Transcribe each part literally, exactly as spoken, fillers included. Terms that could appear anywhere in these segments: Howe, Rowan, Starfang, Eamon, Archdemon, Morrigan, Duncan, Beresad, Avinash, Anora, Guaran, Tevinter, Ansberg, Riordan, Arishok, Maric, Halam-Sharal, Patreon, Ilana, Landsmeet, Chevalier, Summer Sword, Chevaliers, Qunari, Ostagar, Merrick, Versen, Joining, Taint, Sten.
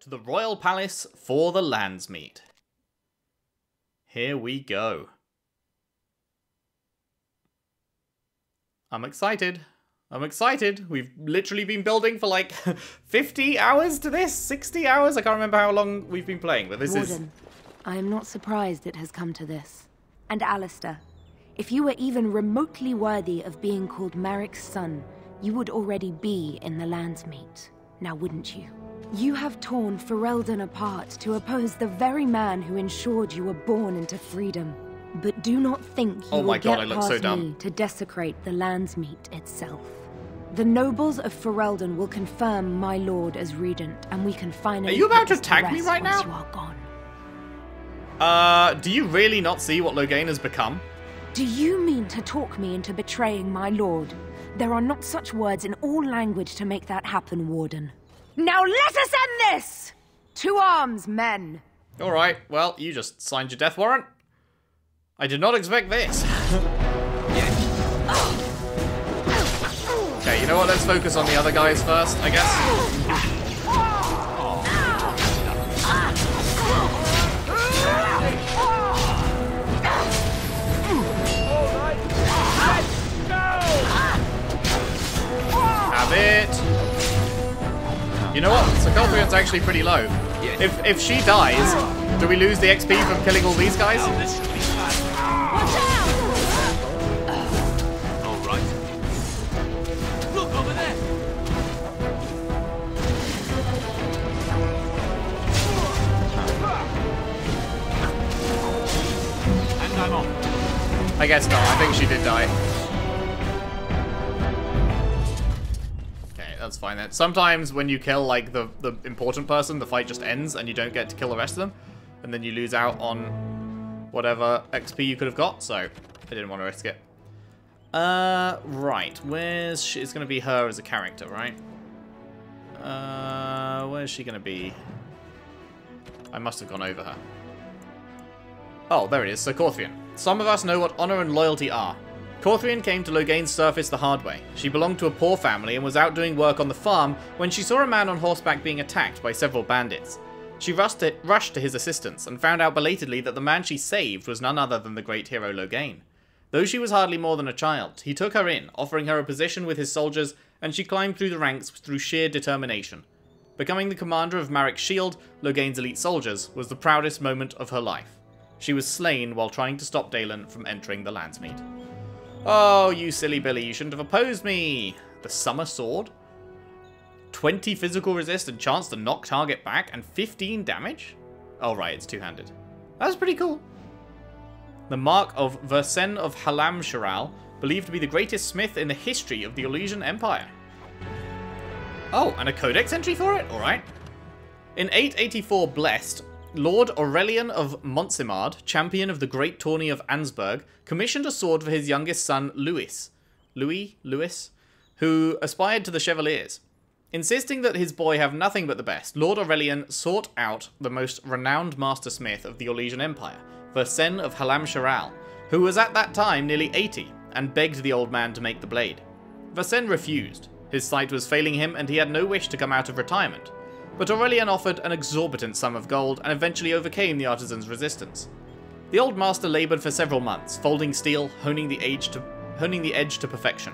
to the Royal Palace for the Landsmeet. Here we go. I'm excited. I'm excited. We've literally been building for like fifty hours to this, sixty hours. I can't remember how long we've been playing, but this Warden, is... I am not surprised it has come to this. And Alistair, if you were even remotely worthy of being called Merrick's son, you would already be in the Landsmeet, now wouldn't you? You have torn Ferelden apart to oppose the very man who ensured you were born into freedom. But do not think you oh will God, get past so dumb. me to desecrate the Landsmeet itself. The nobles of Ferelden will confirm my lord as regent, and we can finally... Are you about to tag me right now? You are gone. Uh, do you really not see what Loghain has become? Do you mean to talk me into betraying my lord? There are not such words in all language to make that happen, Warden. Now let us end this! To arms, men! Alright, well, you just signed your death warrant. I did not expect this. Okay, you know what? Let's focus on the other guys first, I guess. Have it. You know what? So confidence actually pretty low. If if she dies, do we lose the X P from killing all these guys? I guess not. I think she did die. Okay, that's fine then. Sometimes when you kill like the, the important person, the fight just ends and you don't get to kill the rest of them. And then you lose out on whatever X P you could have got. So I didn't want to risk it. Uh, right. Where's she? It's going to be her as a character, right? Uh, where's she going to be? I must have gone over her. Oh, there it is. So Corthian. Some of us know what honor and loyalty are. Corthian came to Loghain's surface the hard way. She belonged to a poor family and was out doing work on the farm when she saw a man on horseback being attacked by several bandits. She rushed to, rushed to his assistance and found out belatedly that the man she saved was none other than the great hero Loghain. Though she was hardly more than a child, he took her in, offering her a position with his soldiers, and she climbed through the ranks through sheer determination. Becoming the commander of Maric's Shield, Loghain's elite soldiers, was the proudest moment of her life. She was slain while trying to stop Daelin from entering the Landsmeet. Oh, you silly Billy, you shouldn't have opposed me. The Summer Sword? twenty physical resist and chance to knock target back and fifteen damage? Oh right, it's two-handed. That's pretty cool. The mark of Versen of Halam-Sharal, believed to be the greatest smith in the history of the Elysian Empire. Oh, and a codex entry for it? All right. In eight eighty-four Blessed, Lord Aurelian of Montsimard, champion of the great tourney of Ansberg, commissioned a sword for his youngest son, Louis, Louis, Louis, who aspired to the Chevaliers. Insisting that his boy have nothing but the best, Lord Aurelian sought out the most renowned master smith of the Orlesian Empire, Versen of Halam-Sharal, who was at that time nearly eighty, and begged the old man to make the blade. Versen refused. His sight was failing him, and he had no wish to come out of retirement. But Aurelian offered an exorbitant sum of gold and eventually overcame the artisan's resistance. The old master laboured for several months, folding steel, honing the, edge to, honing the edge to perfection.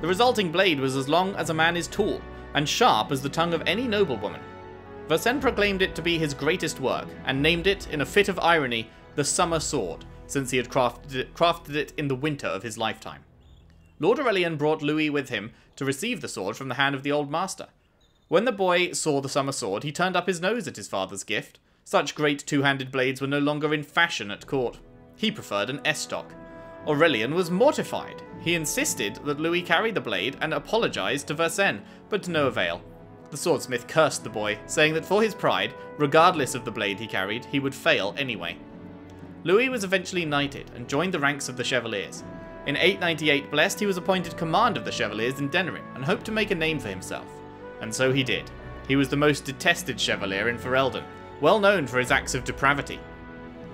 The resulting blade was as long as a man is tall, and sharp as the tongue of any noblewoman. Versen proclaimed it to be his greatest work, and named it, in a fit of irony, the Summer Sword, since he had crafted it, crafted it in the winter of his lifetime. Lord Aurelian brought Louis with him to receive the sword from the hand of the old master. When the boy saw the Summer Sword, he turned up his nose at his father's gift. Such great two-handed blades were no longer in fashion at court. He preferred an estoc. Aurelian was mortified. He insisted that Louis carry the blade and apologised to Versen, but to no avail. The swordsmith cursed the boy, saying that for his pride, regardless of the blade he carried, he would fail anyway. Louis was eventually knighted and joined the ranks of the Chevaliers. In eight ninety-eight Blessed, he was appointed command of the Chevaliers in Denerim and hoped to make a name for himself. And so he did. He was the most detested Chevalier in Ferelden, well known for his acts of depravity.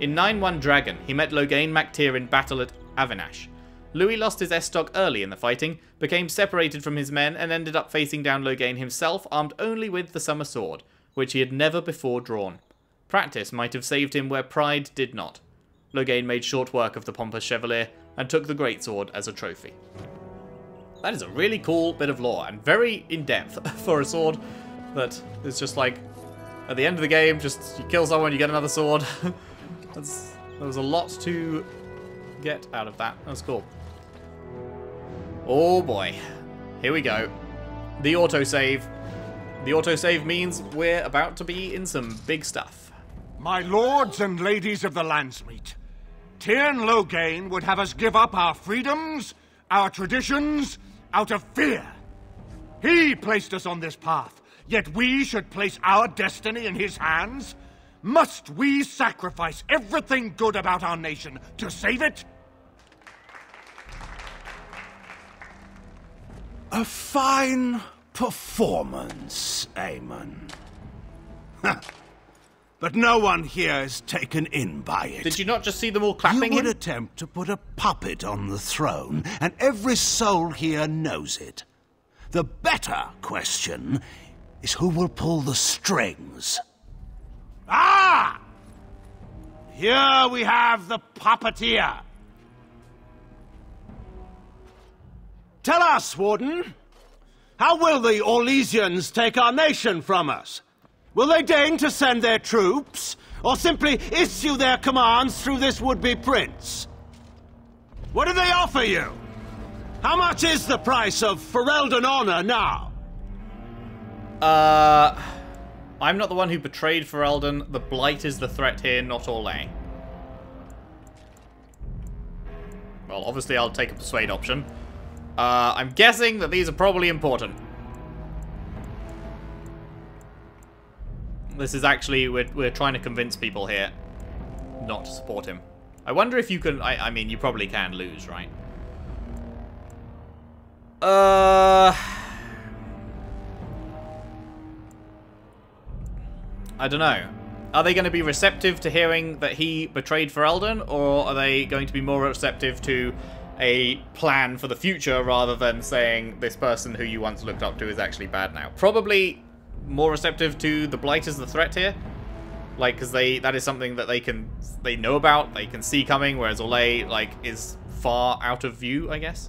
In nine one Dragon, he met Loghain Mactir in battle at Avinash. Louis lost his estoc early in the fighting, became separated from his men, and ended up facing down Loghain himself, armed only with the Summer Sword, which he had never before drawn. Practice might have saved him where pride did not. Loghain made short work of the pompous chevalier and took the greatsword as a trophy. That is a really cool bit of lore and very in-depth for a sword that is just like, at the end of the game, just you kill someone, you get another sword. That's, there was a lot to get out of that. That's cool. Oh boy. Here we go. The autosave. The autosave means we're about to be in some big stuff. My lords and ladies of the Landsmeet, Teyrn Loghain would have us give up our freedoms, our traditions, out of fear. He placed us on this path, yet we should place our destiny in his hands? Must we sacrifice everything good about our nation to save it? A fine performance, Eamon. But no one here is taken in by it. Did you not just see them all clapping? You would him? attempt to put a puppet on the throne, and every soul here knows it. The better question is who will pull the strings. Ah! Here we have the puppeteer. Tell us, Warden, how will the Orlesians take our nation from us? Will they deign to send their troops, or simply issue their commands through this would-be prince? What do they offer you? How much is the price of Ferelden honor now? Uh... I'm not the one who betrayed Ferelden. The Blight is the threat here, not Orlais. Well, obviously I'll take a persuade option. Uh, I'm guessing that these are probably important. This is actually, we're, we're trying to convince people here not to support him. I wonder if you can, I, I mean, you probably can lose, right? Uh... I don't know. Are they going to be receptive to hearing that he betrayed Ferelden, or are they going to be more receptive to a plan for the future rather than saying this person who you once looked up to is actually bad now? Probably more receptive to the Blight as the threat here, like, because they that is something that they can they know about, they can see coming, whereas Orlais like is far out of view, I guess.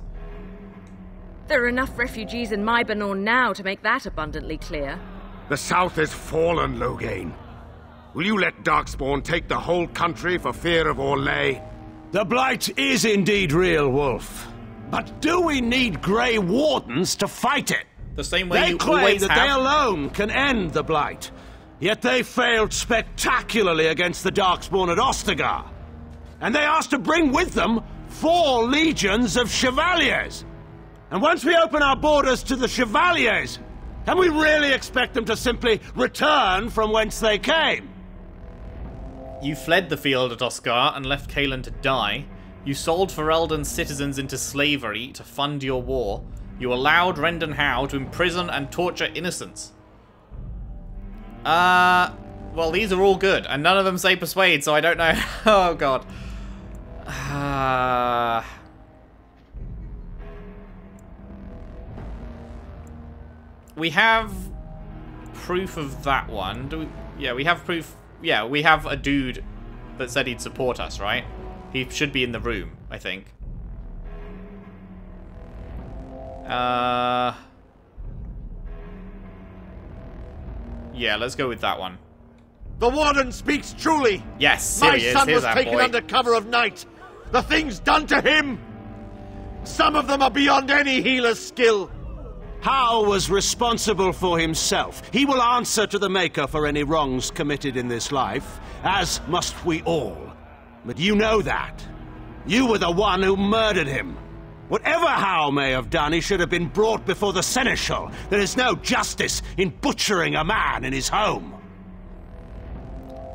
There are enough refugees in Mybernorn now to make that abundantly clear. The South is fallen, Loghain. Will you let Darkspawn take the whole country for fear of Orlais? The Blight is indeed real, Wolf. But do we need Grey Wardens to fight it? The same way they you claim that have. They alone can end the Blight. Yet they failed spectacularly against the Darkspawn at Ostagar. And they asked to bring with them four legions of Chevaliers. And once we open our borders to the Chevaliers, can we really expect them to simply return from whence they came? You fled the field at Ostagar and left Cailan to die. You sold Ferelden's citizens into slavery to fund your war. You allowed Rendon Howe to imprison and torture innocents. Uh, well, these are all good, and none of them say persuade, so I don't know. Oh, God. Uh... We have proof of that one. Do we... Yeah, we have proof... Yeah, we have a dude that said he'd support us, right? He should be in the room, I think. Uh, yeah, let's go with that one. The Warden speaks truly. Yes, my he is. son Here's was taken boy. under cover of night. The things done to him, some of them are beyond any healer's skill. Howe was responsible for himself. He will answer to the Maker for any wrongs committed in this life, as must we all. But you know that. You were the one who murdered him. Whatever Howe may have done, he should have been brought before the Seneschal. There is no justice in butchering a man in his home.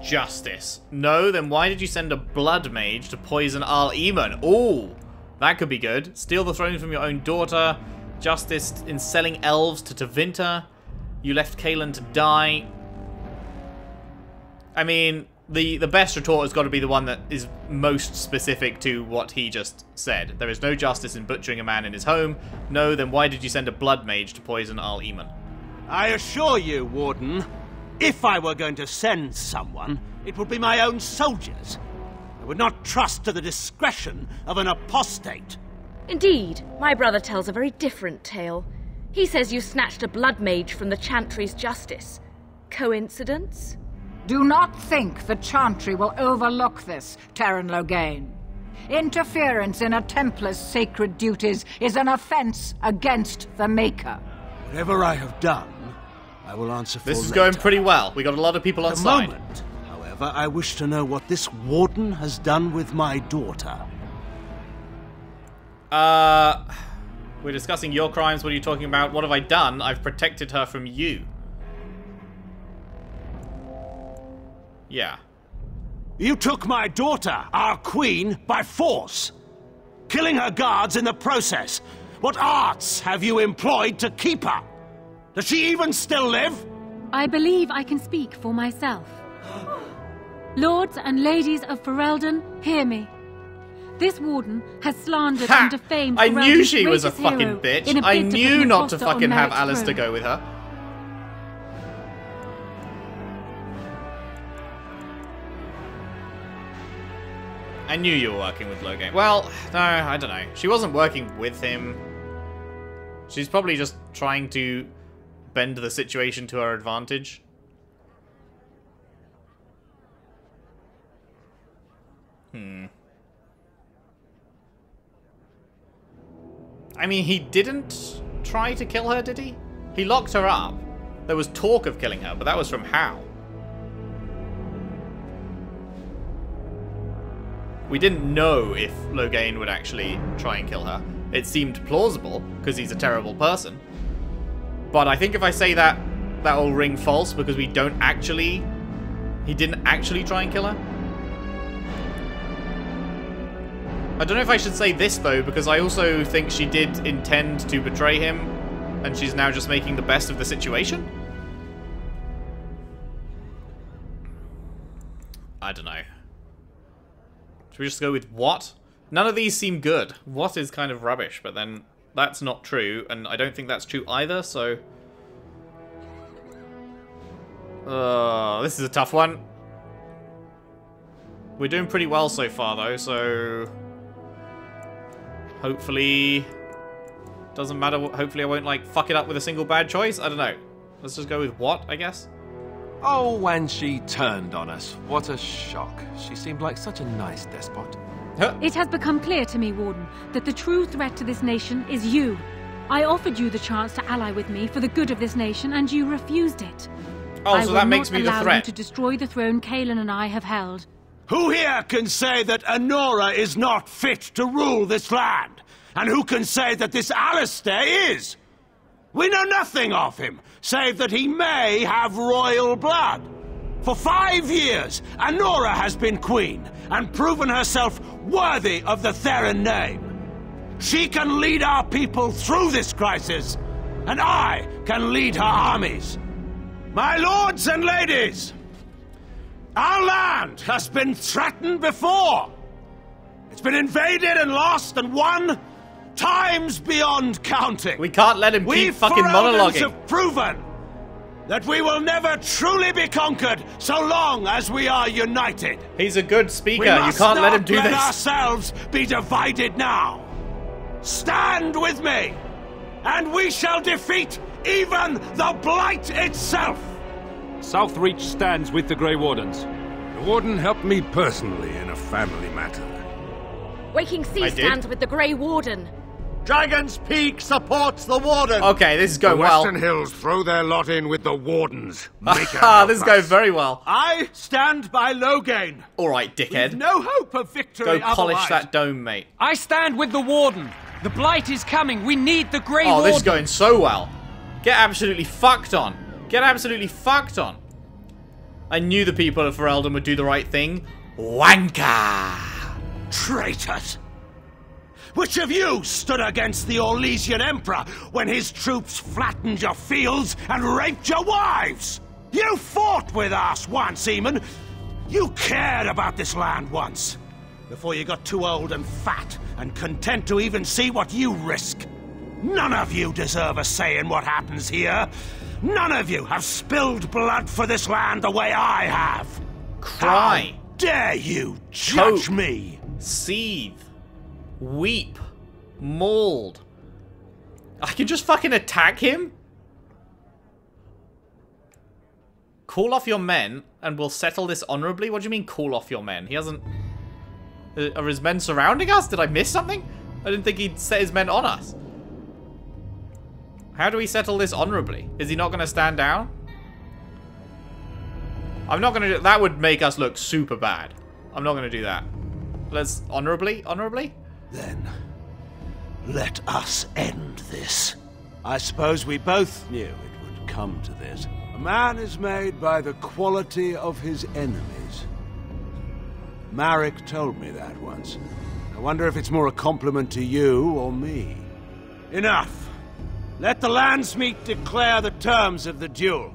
Justice? No, then why did you send a blood mage to poison Arl Eamon? Ooh, that could be good. Steal the throne from your own daughter. Justice in selling elves to Tevinter. You left Cailan to die. I mean, the, the best retort has got to be the one that is most specific to what he just said. There is no justice in butchering a man in his home. No, then why did you send a blood mage to poison Arl Eamon? I assure you, Warden, If I were going to send someone, it would be my own soldiers. I would not trust to the discretion of an apostate. Indeed, my brother tells a very different tale. He says you snatched a blood mage from the Chantry's justice. Coincidence? Do not think the Chantry will overlook this, Teyrn Loghain. Interference in a Templar's sacred duties is an offense against the Maker. Whatever I have done, I will answer for this is later. Going pretty well. We got a lot of people outside. At the moment, however, I wish to know what this Warden has done with my daughter. Uh, we're discussing your crimes. What are you talking about? What have I done? I've protected her from you. Yeah. You took my daughter, our queen, by force, killing her guards in the process. What arts have you employed to keep her? Does she even still live? I believe I can speak for myself. Lords and ladies of Ferelden, hear me. This Warden has slandered ha! and defamed I Ferelden's knew she was a fucking bitch. A I knew not to fucking have Alistair go with her. I knew you were working with Loghain. Well, no, I don't know. She wasn't working with him. She's probably just trying to bend the situation to her advantage. Hmm. I mean, he didn't try to kill her, did he? He locked her up. There was talk of killing her, but that was from Howe. We didn't know if Loghain would actually try and kill her. It seemed plausible, because he's a terrible person. But I think if I say that, that will ring false, because we don't actually... He didn't actually try and kill her. I don't know if I should say this, though, because I also think she did intend to betray him, and she's now just making the best of the situation? I don't know. Should we just go with what? None of these seem good. What is kind of rubbish, but then that's not true, and I don't think that's true either, so... Uh, this is a tough one. We're doing pretty well so far, though, so... Hopefully... Doesn't matter, hopefully I won't, like, fuck it up with a single bad choice. I don't know. Let's just go with what, I guess. Oh, when she turned on us. What a shock. She seemed like such a nice despot. It has become clear to me, Warden, that the true threat to this nation is you. I offered you the chance to ally with me for the good of this nation, and you refused it. Oh, I so that makes me the threat. I will not allow you to destroy the throne Cailan and I have held. Who here can say that Anora is not fit to rule this land? And who can say that this Alistair is? We know nothing of him, save that he may have royal blood. For five years, Anora has been queen and proven herself worthy of the Theron name. She can lead our people through this crisis, and I can lead her armies. My lords and ladies, our land has been threatened before. It's been invaded and lost and won times beyond counting. We can't let him keep fucking monologuing. We Feraldans have proven that we will never truly be conquered so long as we are united. He's a good speaker. You can't let him do this. We must not let ourselves be divided now. Stand with me, and we shall defeat even the Blight itself. Southreach stands with the Grey Wardens. The Warden helped me personally in a family matter. Waking Sea stands with the Grey Warden. Dragon's Peak supports the Warden! Okay, this is going the well. The Western Hills throw their lot in with the Wardens. Haha, this is going very well. I stand by Loghain. Alright, dickhead. With no hope of victory Go otherwise. Polish that dome, mate. I stand with the Warden. The Blight is coming. We need the Grey oh, Warden. Oh, this is going so well. Get absolutely fucked on. Get absolutely fucked on. I knew the people of Ferelden would do the right thing. Wanker! Traitors! Which of you stood against the Orlesian Emperor when his troops flattened your fields and raped your wives? You fought with us once, Eamon. You cared about this land once, before you got too old and fat and content to even see what you risk. None of you deserve a say in what happens here. None of you have spilled blood for this land the way I have. Cry. How dare you judge Cope. me? Seethe. Weep. Mauled. I can just fucking attack him? Call off your men and we'll settle this honorably? What do you mean call off your men? He hasn't... Are his men surrounding us? Did I miss something? I didn't think he'd set his men on us. How do we settle this honorably? Is he not going to stand down? I'm not going to... That would make us look super bad. I'm not going to do that. Let's... Honorably? Honorably? Then... let us end this. I suppose we both knew it would come to this. A man is made by the quality of his enemies. Merrick told me that once. I wonder if it's more a compliment to you or me. Enough! Let the Landsmeet declare the terms of the duel.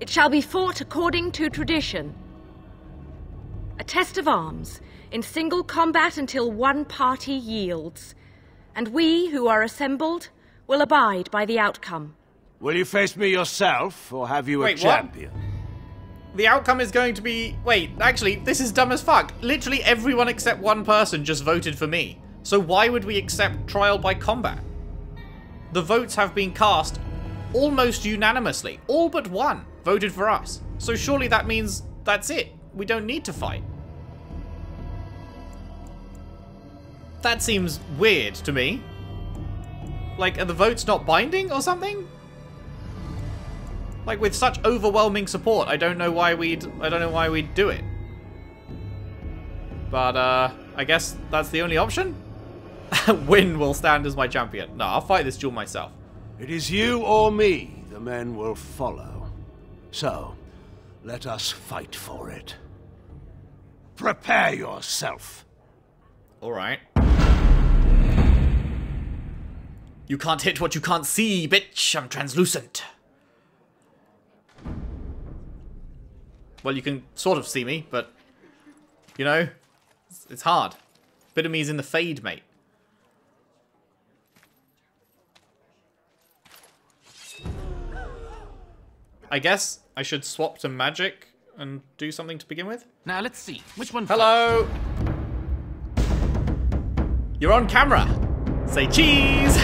It shall be fought according to tradition. A test of arms, in single combat until one party yields. And we, who are assembled, will abide by the outcome. Will you face me yourself, or have you a Wait, champion? What? The outcome is going to be... Wait, actually, this is dumb as fuck. Literally everyone except one person just voted for me. So why would we accept trial by combat? The votes have been cast almost unanimously. All but one voted for us. So surely that means that's it. We don't need to fight. That seems weird to me. Like, are the votes not binding or something? Like, with such overwhelming support, I don't know why we'd I don't know why we'd do it. But uh I guess that's the only option. Wynne will stand as my champion. No, I'll fight this duel myself. It is you or me the men will follow. So, let us fight for it. Prepare yourself. All right. You can't hit what you can't see, bitch. I'm translucent. Well, you can sort of see me, but, you know, it's hard. Bit of me's in the fade, mate. I guess I should swap to magic and do something to begin with. Now let's see which one. Hello. First? You're on camera. Say cheese.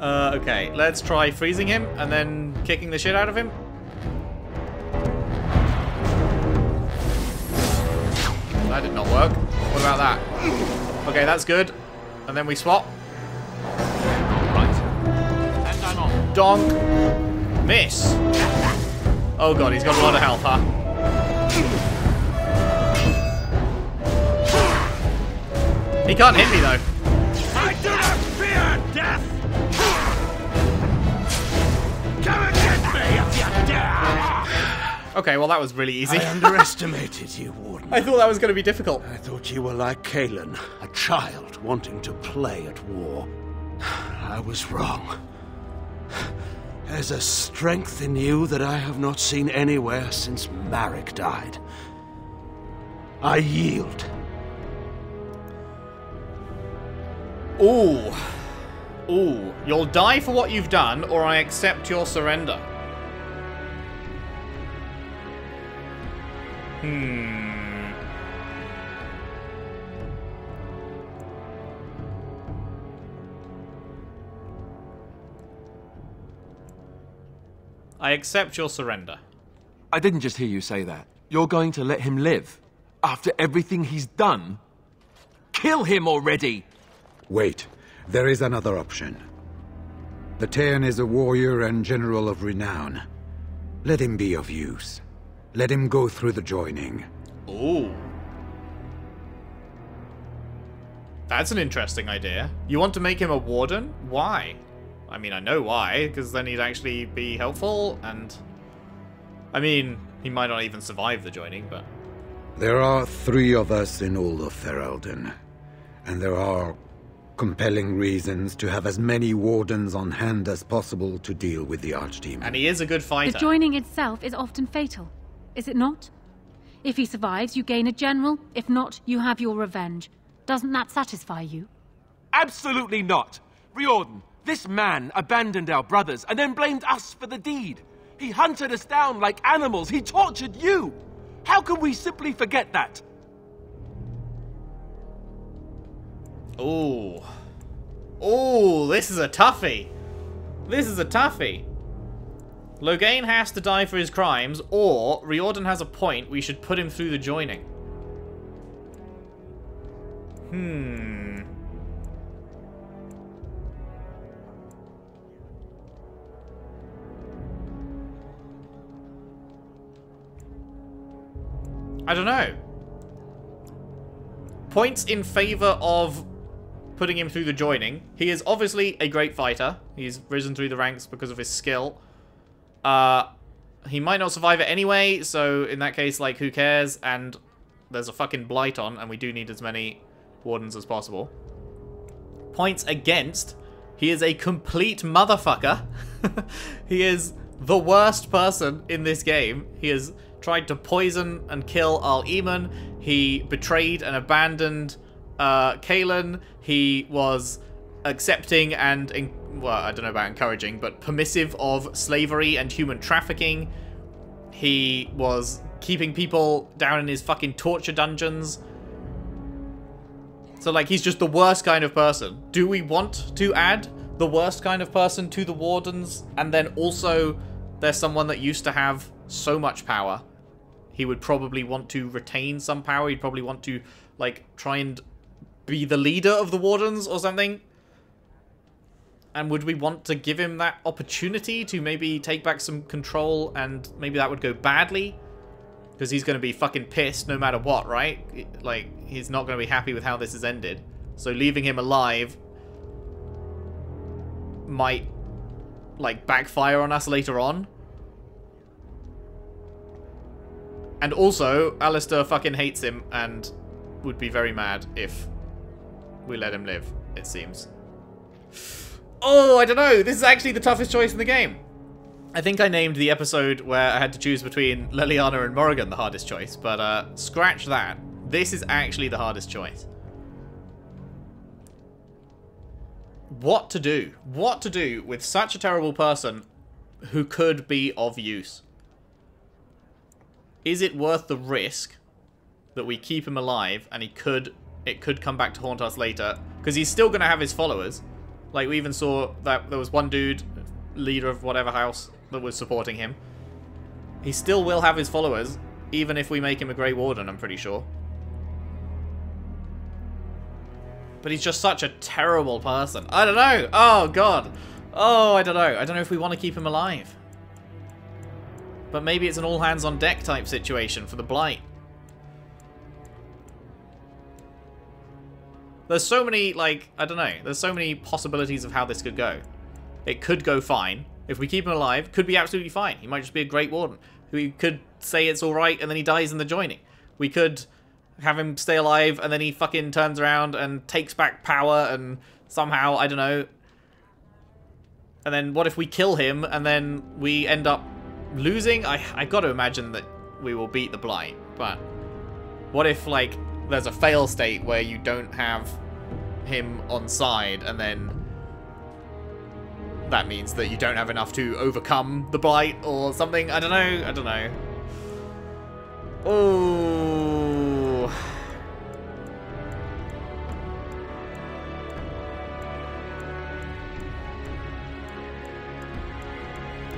uh, okay, let's try freezing him and then kicking the shit out of him. That did not work. What about that? Okay, that's good. And then we swap. Right. And I'm on. Donk. Miss. Oh god, he's got a lot of health, huh? He can't hit me though. I do not fear death. Come and get me if you dare. Okay, well that was really easy. I underestimated you, Warden. I thought that was going to be difficult. I thought you were like Cailan, a child wanting to play at war. I was wrong. There's a strength in you that I have not seen anywhere since Merrick died. I yield. Ooh. Ooh. You'll die for what you've done, or I accept your surrender. Hmm. I accept your surrender. I didn't just hear you say that. You're going to let him live? After everything he's done? Kill him already! Wait. There is another option. The Teyrn is a warrior and general of renown. Let him be of use. Let him go through the joining. Ooh. That's an interesting idea. You want to make him a warden? Why? I mean, I know why, because then he'd actually be helpful, and... I mean, he might not even survive the joining, but... There are three of us in all of Ferelden, and there are compelling reasons to have as many wardens on hand as possible to deal with the Archdemon. And he is a good fighter. The joining itself is often fatal, is it not? If he survives, you gain a general. If not, you have your revenge. Doesn't that satisfy you? Absolutely not! Riordan, this man abandoned our brothers and then blamed us for the deed. He hunted us down like animals. He tortured you. How can we simply forget that? Ooh. Ooh, this is a toughie. This is a toughie. Loghain has to die for his crimes, or Riordan has a point. We should put him through the joining. Hmm. I don't know. Points in favor of putting him through the joining. He is obviously a great fighter. He's risen through the ranks because of his skill. Uh, he might not survive it anyway, so in that case, like, who cares? And there's a fucking blight on, and we do need as many wardens as possible. Points against. He is a complete motherfucker. He is the worst person in this game. He has tried to poison and kill our Eamon. He betrayed and abandoned uh, Cailan. He was accepting and, well, I don't know about encouraging, but permissive of slavery and human trafficking. He was keeping people down in his fucking torture dungeons. So, like, he's just the worst kind of person. Do we want to add the worst kind of person to the Wardens? And then also, there's someone that used to have so much power. He would probably want to retain some power. He'd probably want to, like, try and be the leader of the Wardens or something. And would we want to give him that opportunity to maybe take back some control, and maybe that would go badly? Because he's going to be fucking pissed no matter what, right? Like, he's not going to be happy with how this has ended. So leaving him alive might, like, backfire on us later on. And also, Alistair fucking hates him and would be very mad if we let him live, it seems. Oh, I don't know. This is actually the toughest choice in the game. I think I named the episode where I had to choose between Leliana and Morrigan the hardest choice, but uh, scratch that. This is actually the hardest choice. What to do? What to do with such a terrible person who could be of use? Is it worth the risk that we keep him alive and he could it could come back to haunt us later? Because he's still going to have his followers. Like, we even saw that there was one dude, leader of whatever house, that was supporting him. He still will have his followers, even if we make him a Grey Warden, I'm pretty sure. But he's just such a terrible person. I don't know. Oh, God. Oh, I don't know. I don't know if we want to keep him alive. But maybe it's an all-hands-on-deck type situation for the Blight. There's so many, like, I don't know. There's so many possibilities of how this could go. It could go fine. If we keep him alive, could be absolutely fine. He might just be a Great Warden. We could say it's alright, and then he dies in the joining. We could have him stay alive, and then he fucking turns around and takes back power, and somehow, I don't know. And then what if we kill him, and then we end up losing? I, I've got to imagine that we will beat the Blight, but what if, like, there's a fail state where you don't have him on side, and then that means that you don't have enough to overcome the Blight or something? I don't know. I don't know. Oh.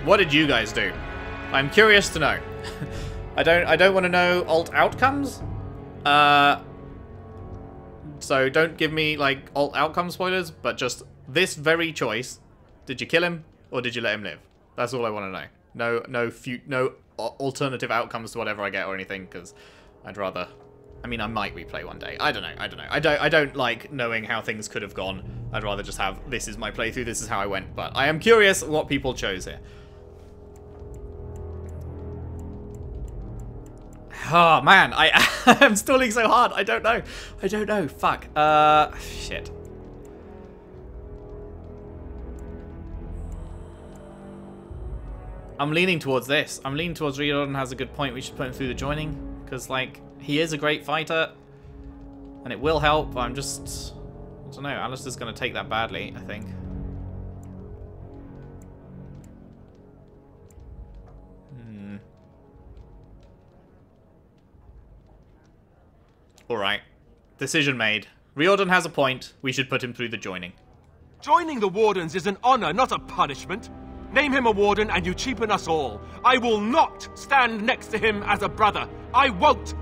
What did you guys do? I'm curious to know. I don't I don't want to know alt outcomes. Uh, so don't give me, like, alt outcome spoilers, but just this very choice. Did you kill him, or did you let him live? That's all I want to know. No no, few, no alternative outcomes to whatever I get or anything, because I'd rather... I mean, I might replay one day. I don't know. I don't know. I don't, I don't like knowing how things could have gone. I'd rather just have, this is my playthrough, this is how I went. But I am curious what people chose here. Oh, man, I am stalling so hard. I don't know. I don't know. Fuck. Uh, shit. I'm leaning towards this. I'm leaning towards Riordan has a good point. We should put him through the joining. Because, like, he is a great fighter. And it will help. I'm just... I don't know. Alistair's going to take that badly, I think. Alright. Decision made. Riordan has a point. We should put him through the joining. Joining the Wardens is an honor, not a punishment. Name him a Warden and you cheapen us all. I will not stand next to him as a brother. I won't!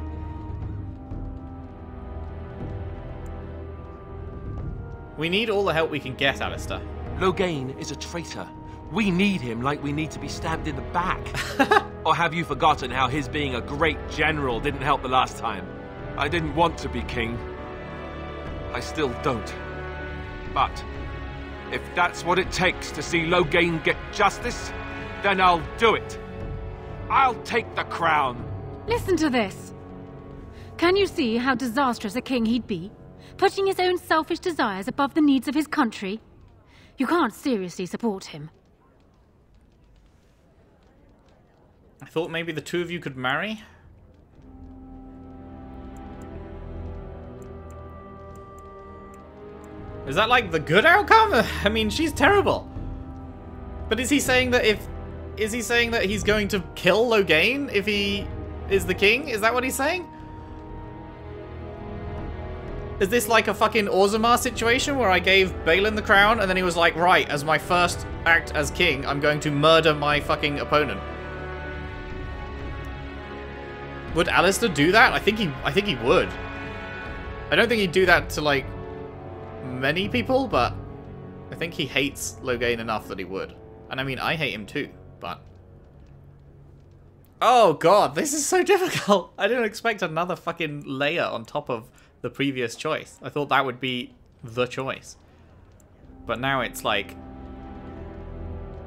We need all the help we can get, Alistair. Loghain is a traitor. We need him like we need to be stabbed in the back. Or have you forgotten how his being a great general didn't help the last time? I didn't want to be king. I still don't. But if that's what it takes to see Loghain get justice, then I'll do it. I'll take the crown. Listen to this. Can you see how disastrous a king he'd be? Putting his own selfish desires above the needs of his country. You can't seriously support him. I thought maybe the two of you could marry. Is that like the good outcome? I mean, she's terrible. But is he saying that if... Is he saying that he's going to kill Loghain if he is the king? Is that what he's saying? Is this like a fucking Orzammar situation where I gave Balin the crown and then he was like, right, as my first act as king, I'm going to murder my fucking opponent? Would Alistair do that? I think he I think he would. I don't think he'd do that to like many people, but I think he hates Loghain enough that he would. And I mean, I hate him too, but... Oh god, this is so difficult. I didn't expect another fucking layer on top of the previous choice. I thought that would be the choice. But now it's like...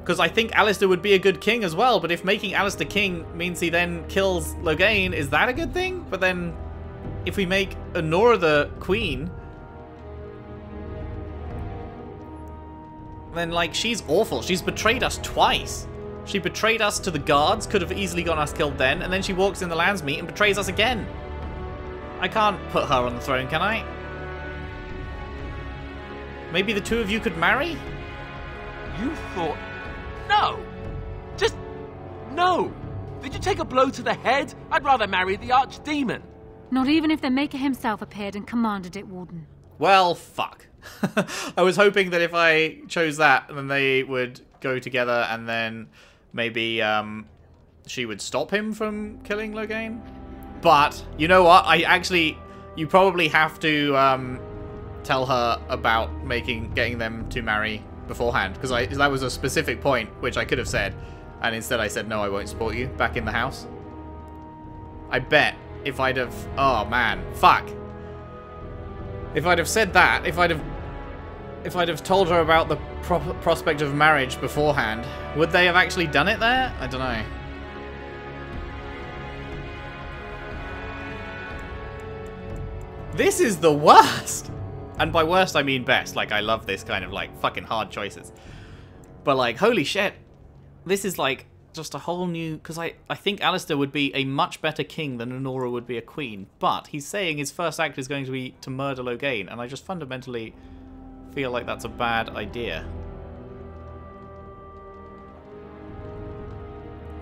Because I think Alistair would be a good king as well, but if making Alistair king means he then kills Loghain, is that a good thing? But then, if we make Anora the queen... Then, like, she's awful. She's betrayed us twice. She betrayed us to the guards, could have easily gotten us killed then, and then she walks in the Landsmeet and betrays us again. I can't put her on the throne, can I? Maybe the two of you could marry? You thought... No! Just... No! Did you take a blow to the head? I'd rather marry the Archdemon. Not even if the Maker himself appeared and commanded it, Warden. Well, fuck. I was hoping that if I chose that, then they would go together and then maybe um, she would stop him from killing Loghain. But, you know what, I actually, you probably have to um, tell her about making, getting them to marry beforehand. Because I that was a specific point which I could have said. And instead I said, no, I won't support you, back in the house. I bet if I'd have, oh man, fuck. If I'd have said that, if I'd have, if I'd have told her about the pro prospect of marriage beforehand, would they have actually done it there? I don't know. This is the worst! And by worst, I mean best. Like, I love this kind of, like, fucking hard choices. But, like, holy shit. This is, like, just a whole new... Because I, I think Alistair would be a much better king than Anora would be a queen. But he's saying his first act is going to be to murder Loghain. And I just fundamentally feel like that's a bad idea.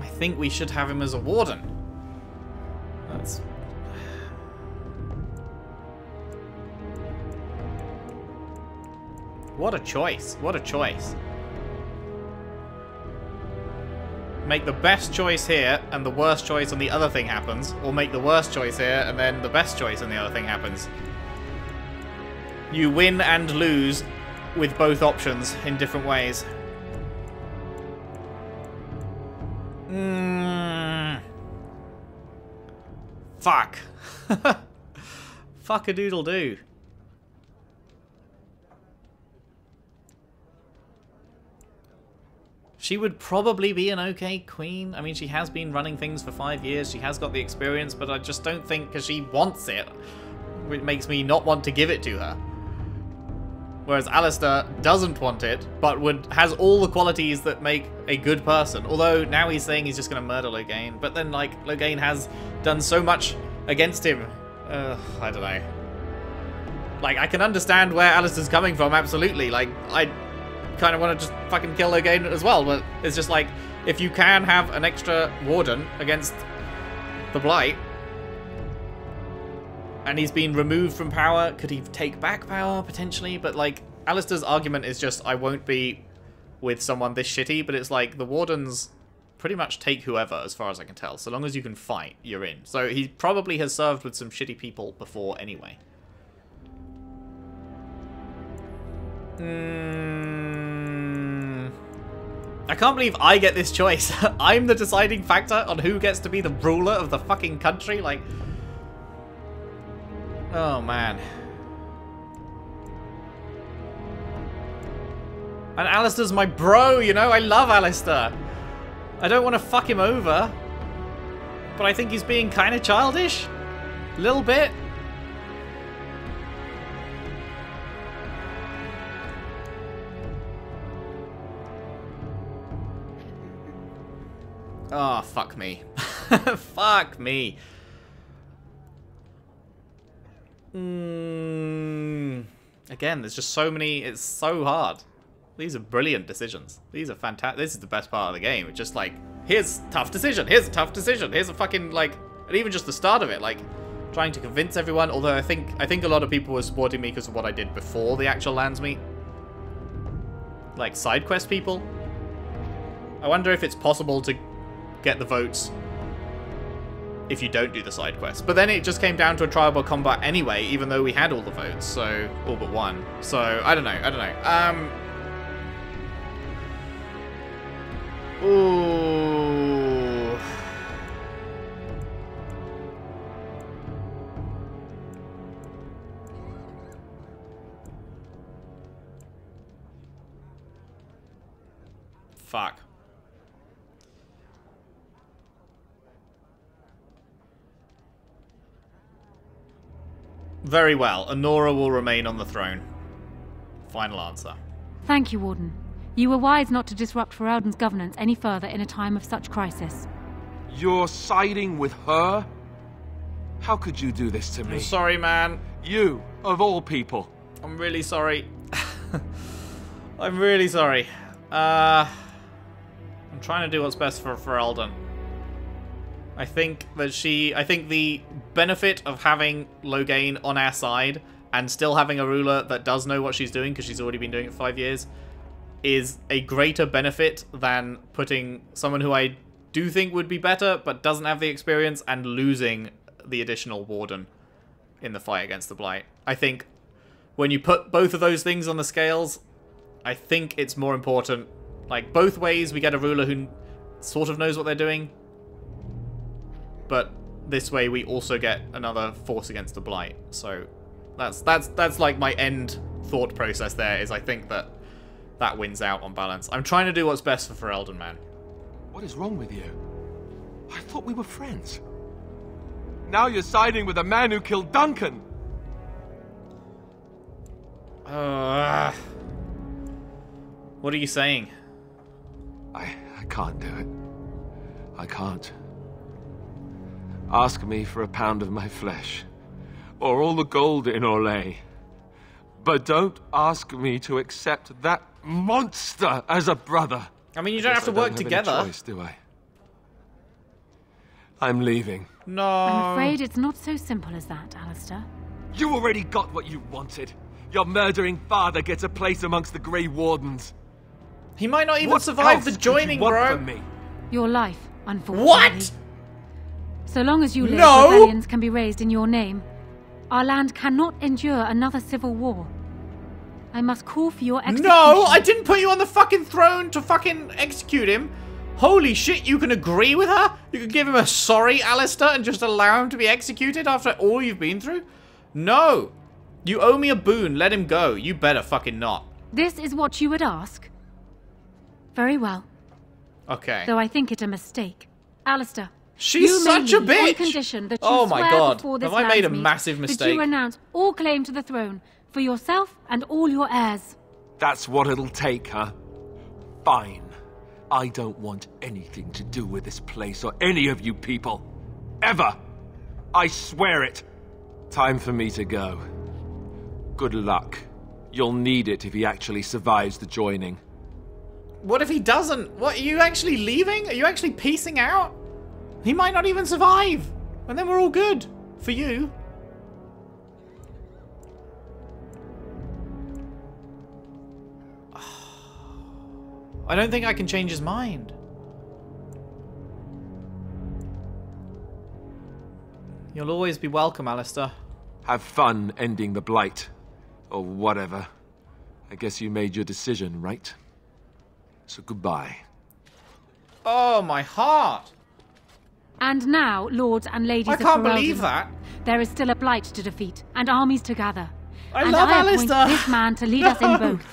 I think we should have him as a warden. That's... What a choice. What a choice. Make the best choice here and the worst choice and the other thing happens. Or make the worst choice here and then the best choice and the other thing happens. You win and lose with both options in different ways. Mm. Fuck. Fuck a doodle do. She would probably be an okay queen. I mean, she has been running things for five years. She has got the experience, but I just don't think because she wants it, it makes me not want to give it to her. Whereas Alistair doesn't want it, but would has all the qualities that make a good person. Although now he's saying he's just going to murder Loghain, but then like Loghain has done so much against him. Ugh, I don't know. Like I can understand where Alistair's coming from. Absolutely. Like I. kind of want to just fucking kill Loghain as well, but it's just like, if you can have an extra warden against the Blight, and he's been removed from power. Could he take back power, potentially? But, like, Alistair's argument is just, I won't be with someone this shitty, but it's like, the Wardens pretty much take whoever, as far as I can tell. So long as you can fight, you're in. So he probably has served with some shitty people before anyway. Mm. I can't believe I get this choice. I'm the deciding factor on who gets to be the ruler of the fucking country. Like, oh man. And Alistair's my bro, you know? I love Alistair. I don't want to fuck him over, but I think he's being kind of childish. A little bit. Oh, fuck me. Fuck me. Mm. Again, there's just so many. It's so hard. These are brilliant decisions. These are fantastic. This is the best part of the game. It's just like, here's a tough decision. Here's a tough decision. Here's a fucking, like, and even just the start of it, like, trying to convince everyone. Although I think I think a lot of people were supporting me because of what I did before the actual Landsmeet. Like, side quest people. I wonder if it's possible to get the votes if you don't do the side quest. But then it just came down to a trial by combat anyway, even though we had all the votes, so all but one. So I don't know. I don't know. Um. Ooh. Fuck. Very well. Anora will remain on the throne. Final answer. Thank you, Warden. You were wise not to disrupt Ferelden's governance any further in a time of such crisis. You're siding with her? How could you do this to me? I'm sorry, man. You, of all people. I'm really sorry. I'm really sorry. Uh, I'm trying to do what's best for Ferelden. I think that she... I think the benefit of having Loghain on our side and still having a ruler that does know what she's doing, because she's already been doing it for five years... is a greater benefit than putting someone who I do think would be better but doesn't have the experience and losing the additional Warden in the fight against the Blight. I think when you put both of those things on the scales, I think it's more important. Like, both ways we get a ruler who sort of knows what they're doing, but this way we also get another force against the Blight. So that's that's that's like my end thought process there, is I think that that wins out on balance. I'm trying to do what's best for Ferelden, man. What is wrong with you? I thought we were friends. Now you're siding with the man who killed Duncan. Uh, what are you saying? I, I can't do it. I can't. Ask me for a pound of my flesh, or all the gold in Orlais. But don't ask me to accept that monster as a brother. I mean, you don't have to work together. I don't have any choice, do I? I'm leaving. No. I'm afraid it's not so simple as that, Alistair. You already got what you wanted. Your murdering father gets a place amongst the Grey Wardens. He might not even survive the joining, bro. Your life, unfortunately. What? So long as you live, no. Rebellions can be raised in your name. Our land cannot endure another civil war. I must call for your execution. No, I didn't put you on the fucking throne to fucking execute him. Holy shit, you can agree with her? You can give him a sorry, Alistair, and just allow him to be executed after all you've been through? No. You owe me a boon. Let him go. You better fucking not. This is what you would ask? Very well. Okay. Though I think it a mistake. Alistair. She's you such a bitch! On condition that you oh my god, have I made a massive mistake? That you renounce all claim to the throne for yourself and all your heirs. That's what it'll take, huh? Fine. I don't want anything to do with this place or any of you people. Ever! I swear it! Time for me to go. Good luck. You'll need it if he actually survives the joining. What if he doesn't? What, are you actually leaving? Are you actually peacing out? He might not even survive, and then we're all good. For you. I don't think I can change his mind. You'll always be welcome, Alistair. Have fun ending the Blight. Or whatever. I guess you made your decision, right? So goodbye. Oh, my heart! And now, lords and ladies of Ferelden, I can't believe that! There is still a Blight to defeat, and armies to gather. I and love I Alistair! I appoint this man to lead no. us in both.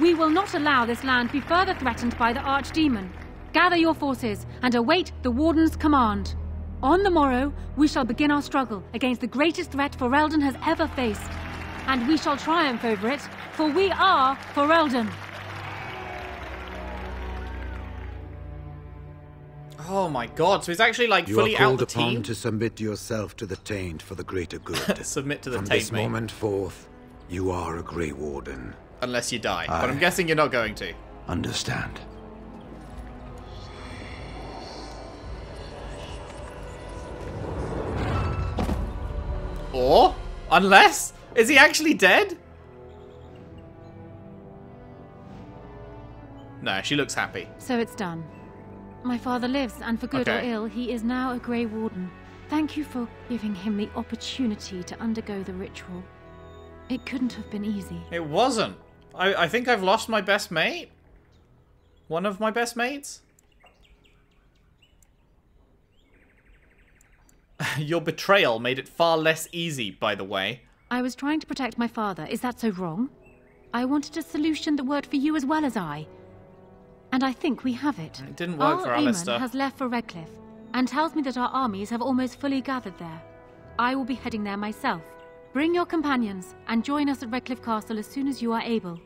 We will not allow this land be further threatened by the Archdemon. Gather your forces, and await the Warden's command. On the morrow, we shall begin our struggle against the greatest threat Ferelden has ever faced. And we shall triumph over it, for we are Ferelden. Oh my god, so he's actually like you fully out the team? You are called upon to submit yourself to the Taint for the greater good. Submit to the Taint, mate. From this moment forth, you are a Grey Warden. Unless you die, I but I'm guessing you're not going to. Understand. Or? Unless? Is he actually dead? No, she looks happy. So it's done. My father lives, and for good okay. or ill, he is now a Grey Warden. Thank you for giving him the opportunity to undergo the ritual. It couldn't have been easy. It wasn't. I, I think I've lost my best mate. One of my best mates. Your betrayal made it far less easy, by the way. I was trying to protect my father. Is that so wrong? I wanted a solution that worked for you as well as I. And I think we have it. It didn't work for Alistair. Eamon has left for Redcliffe and tells me that our armies have almost fully gathered there. I will be heading there myself. Bring your companions and join us at Redcliffe Castle as soon as you are able.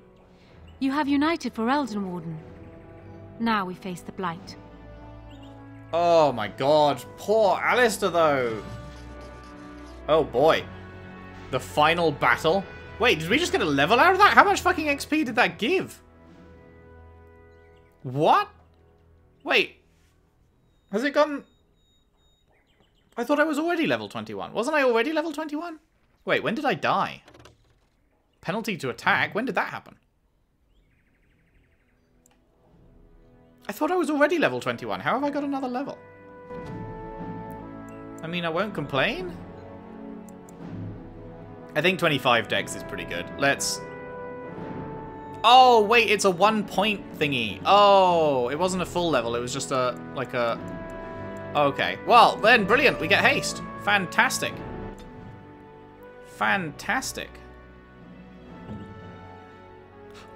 You have united Ferelden, Warden. Now we face the Blight. Oh my god. Poor Alistair, though. Oh boy. The final battle? Wait, did we just get a level out of that? How much fucking X P did that give? What? Wait. Has it gone? I thought I was already level twenty-one. Wasn't I already level twenty-one? Wait, when did I die? Penalty to attack? When did that happen? I thought I was already level twenty-one. How have I got another level? I mean, I won't complain. I think twenty-five dex is pretty good. Let's... Oh, wait, it's a one-point thingy. Oh, it wasn't a full level. It was just a, like a... Okay. Well, then, brilliant. We get haste. Fantastic. Fantastic.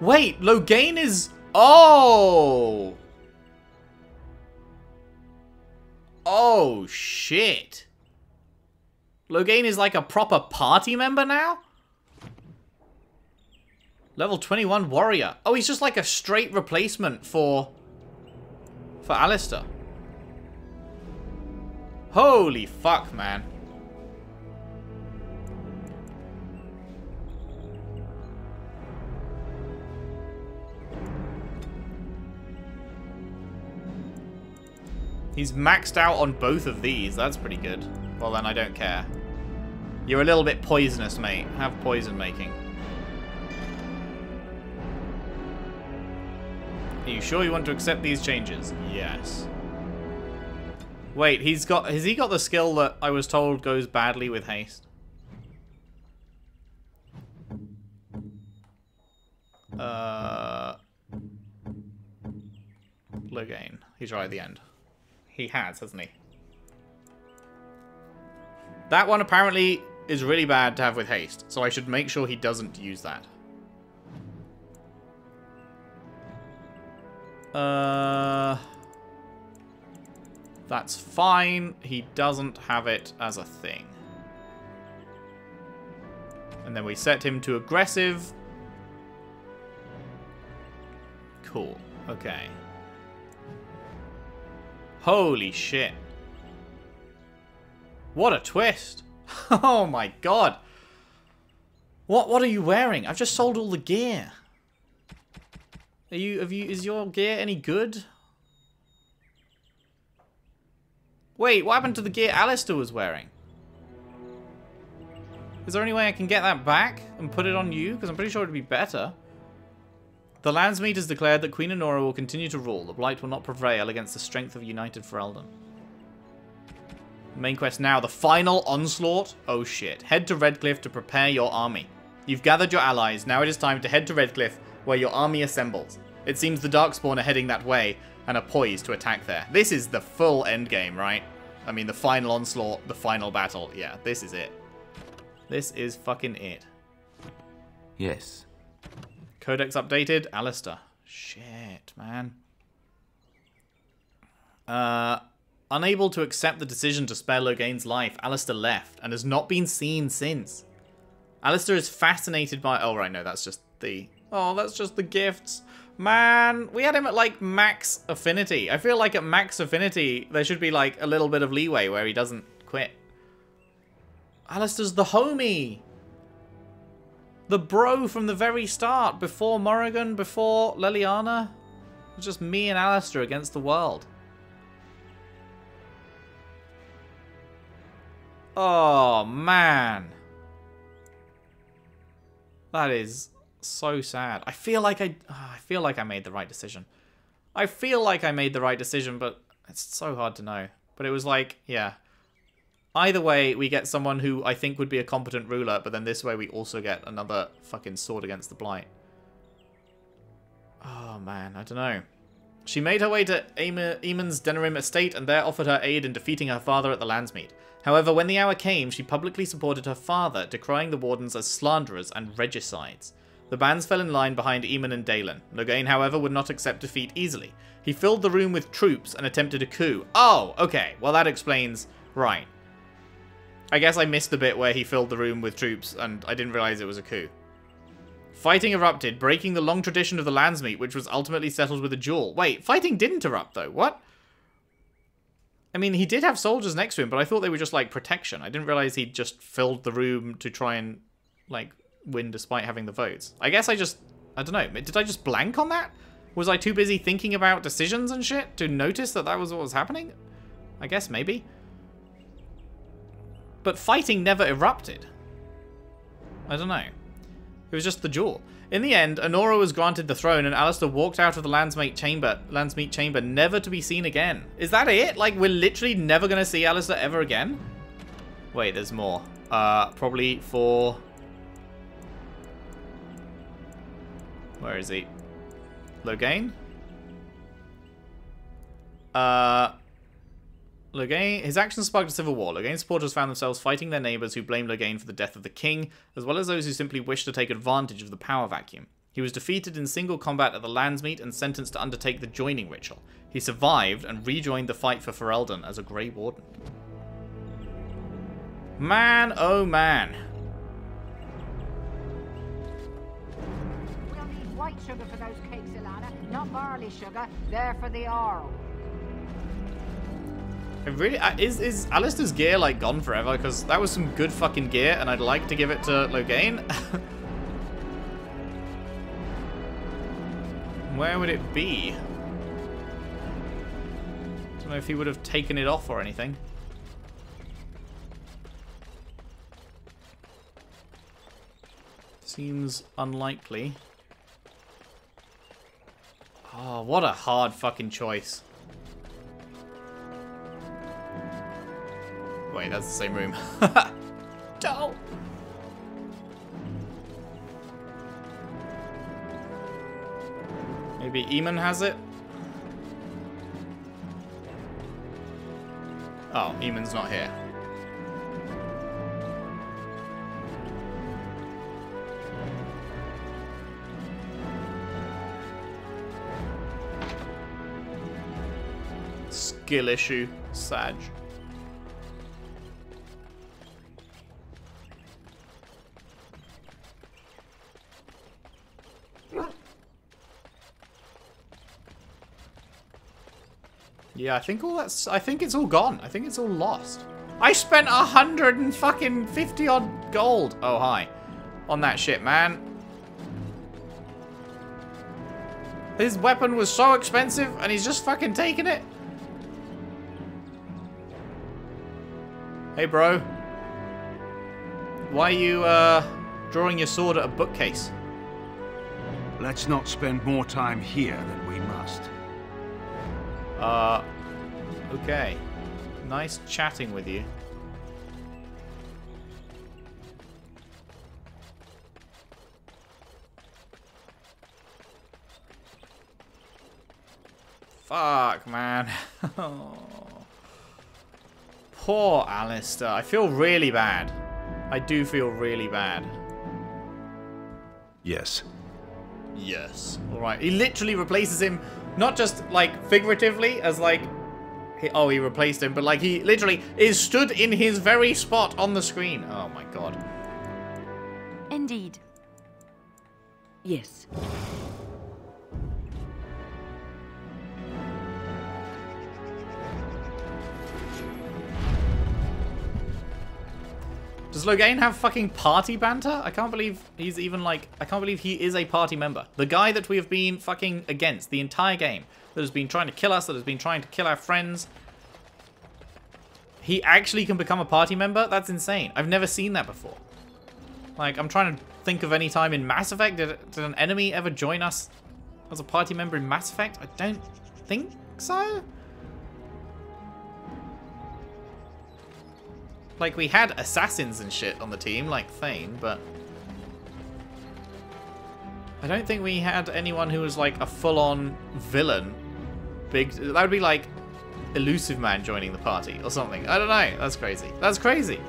Wait, Loghain is... Oh! Oh, shit. Loghain is like a proper party member now? Level twenty-one warrior. Oh, he's just like a straight replacement for... for Alistair. Holy fuck, man. He's maxed out on both of these. That's pretty good. Well, then I don't care. You're a little bit poisonous, mate. Have poison making. Are you sure you want to accept these changes? Yes. Wait, he's got... Has he got the skill that I was told goes badly with haste? Uh... Loghain. He's right at the end. He has, hasn't he? That one apparently is really bad to have with haste, so I should make sure he doesn't use that. Uh, that's fine. He doesn't have it as a thing. And then we set him to aggressive. Cool. Okay. Holy shit. What a twist. Oh my god. What what are you wearing? I've just sold all the gear. Are you have you is your gear any good? Wait, what happened to the gear Alistair was wearing? Is there any way I can get that back and put it on you? Because I'm pretty sure it'd be better. The Landsmeet has declared that Queen Anora will continue to rule. The Blight will not prevail against the strength of united Ferelden. Main quest now. The final onslaught? Oh shit. Head to Redcliffe to prepare your army. You've gathered your allies. Now it is time to head to Redcliffe, where your army assembles. It seems the Darkspawn are heading that way and are poised to attack there. This is the full endgame, right? I mean, the final onslaught, the final battle. Yeah, this is it. This is fucking it. Yes. Codex updated. Alistair. Shit, man. Uh, unable to accept the decision to spare Loghain's life, Alistair left and has not been seen since. Alistair is fascinated by... Oh, right, no, that's just the... Oh, that's just the gifts. Man, we had him at, like, max affinity. I feel like at max affinity, there should be, like, a little bit of leeway where he doesn't quit. Alistair's the homie. The bro from the very start, before Morrigan, before Leliana. It was just me and Alistair against the world. Oh, man. That is so sad. I feel like I, oh, I feel like I made the right decision. I feel like I made the right decision, but it's so hard to know. But it was like, yeah. Either way, we get someone who I think would be a competent ruler, but then this way we also get another fucking sword against the Blight. Oh, man, I don't know. She made her way to Eamon's Denerim estate and there offered her aid in defeating her father at the Landsmeet. However, when the hour came, she publicly supported her father, decrying the Wardens as slanderers and regicides. The bands fell in line behind Eamon and Daelin. Loghain, however, would not accept defeat easily. He filled the room with troops and attempted a coup. Oh, okay. Well, that explains... Right. I guess I missed the bit where he filled the room with troops and I didn't realize it was a coup. Fighting erupted, breaking the long tradition of the Landsmeet, which was ultimately settled with a duel. Wait, fighting didn't erupt, though. What? I mean, he did have soldiers next to him, but I thought they were just, like, protection. I didn't realize he'd just filled the room to try and, like, win despite having the votes. I guess I just... I don't know. Did I just blank on that? Was I too busy thinking about decisions and shit to notice that that was what was happening? I guess maybe. But fighting never erupted. I don't know. It was just the duel. In the end, Anora was granted the throne and Alistair walked out of the Landsmeet chamber, Landsmeet chamber never to be seen again. Is that it? Like, we're literally never going to see Alistair ever again? Wait, there's more. Uh, probably for... Where is he? Loghain? Uh... Loghain, his actions sparked a civil war. Loghain's supporters found themselves fighting their neighbours who blamed Loghain for the death of the king, as well as those who simply wished to take advantage of the power vacuum. He was defeated in single combat at the Landsmeet and sentenced to undertake the Joining ritual. He survived and rejoined the fight for Ferelden as a Grey Warden. Man, oh man. We'll need white sugar for those cakes, Ilana, not barley sugar. They're for the Arl. It really is. Is Alistair's gear like gone forever? Because that was some good fucking gear, and I'd like to give it to Loghain. Where would it be? I don't know if he would have taken it off or anything. Seems unlikely. Oh, what a hard fucking choice. Wait, that's the same room. Don't. Maybe Eamon has it? Oh, Eamon's not here. Skill issue, Sag. Yeah, I think all that's. I think it's all gone. I think it's all lost. I spent a hundred and fucking fifty odd gold. Oh hi, on that shit, man. His weapon was so expensive, and he's just fucking taking it. Hey, bro. Why are you uh, drawing your sword at a bookcase? Let's not spend more time here than we must. Uh, okay. Nice chatting with you. Fuck, man. Poor Alistair. I feel really bad. I do feel really bad. Yes. Yes. All right. He literally replaces him, not just, like, figuratively, as, like... He, oh, he replaced him, but, like, he literally is stood in his very spot on the screen. Oh, my God. Indeed. Yes. Does Loghain have fucking party banter? I can't believe he's even like... I can't believe he is a party member. The guy that we have been fucking against the entire game. That has been trying to kill us, that has been trying to kill our friends. He actually can become a party member? That's insane. I've never seen that before. Like, I'm trying to think of any time in Mass Effect. Did, did an enemy ever join us as a party member in Mass Effect? I don't think so. Like, we had assassins and shit on the team, like Thane, but... I don't think we had anyone who was, like, a full-on villain. Big... That would be, like, Elusive Man joining the party or something. I don't know. That's crazy. That's crazy.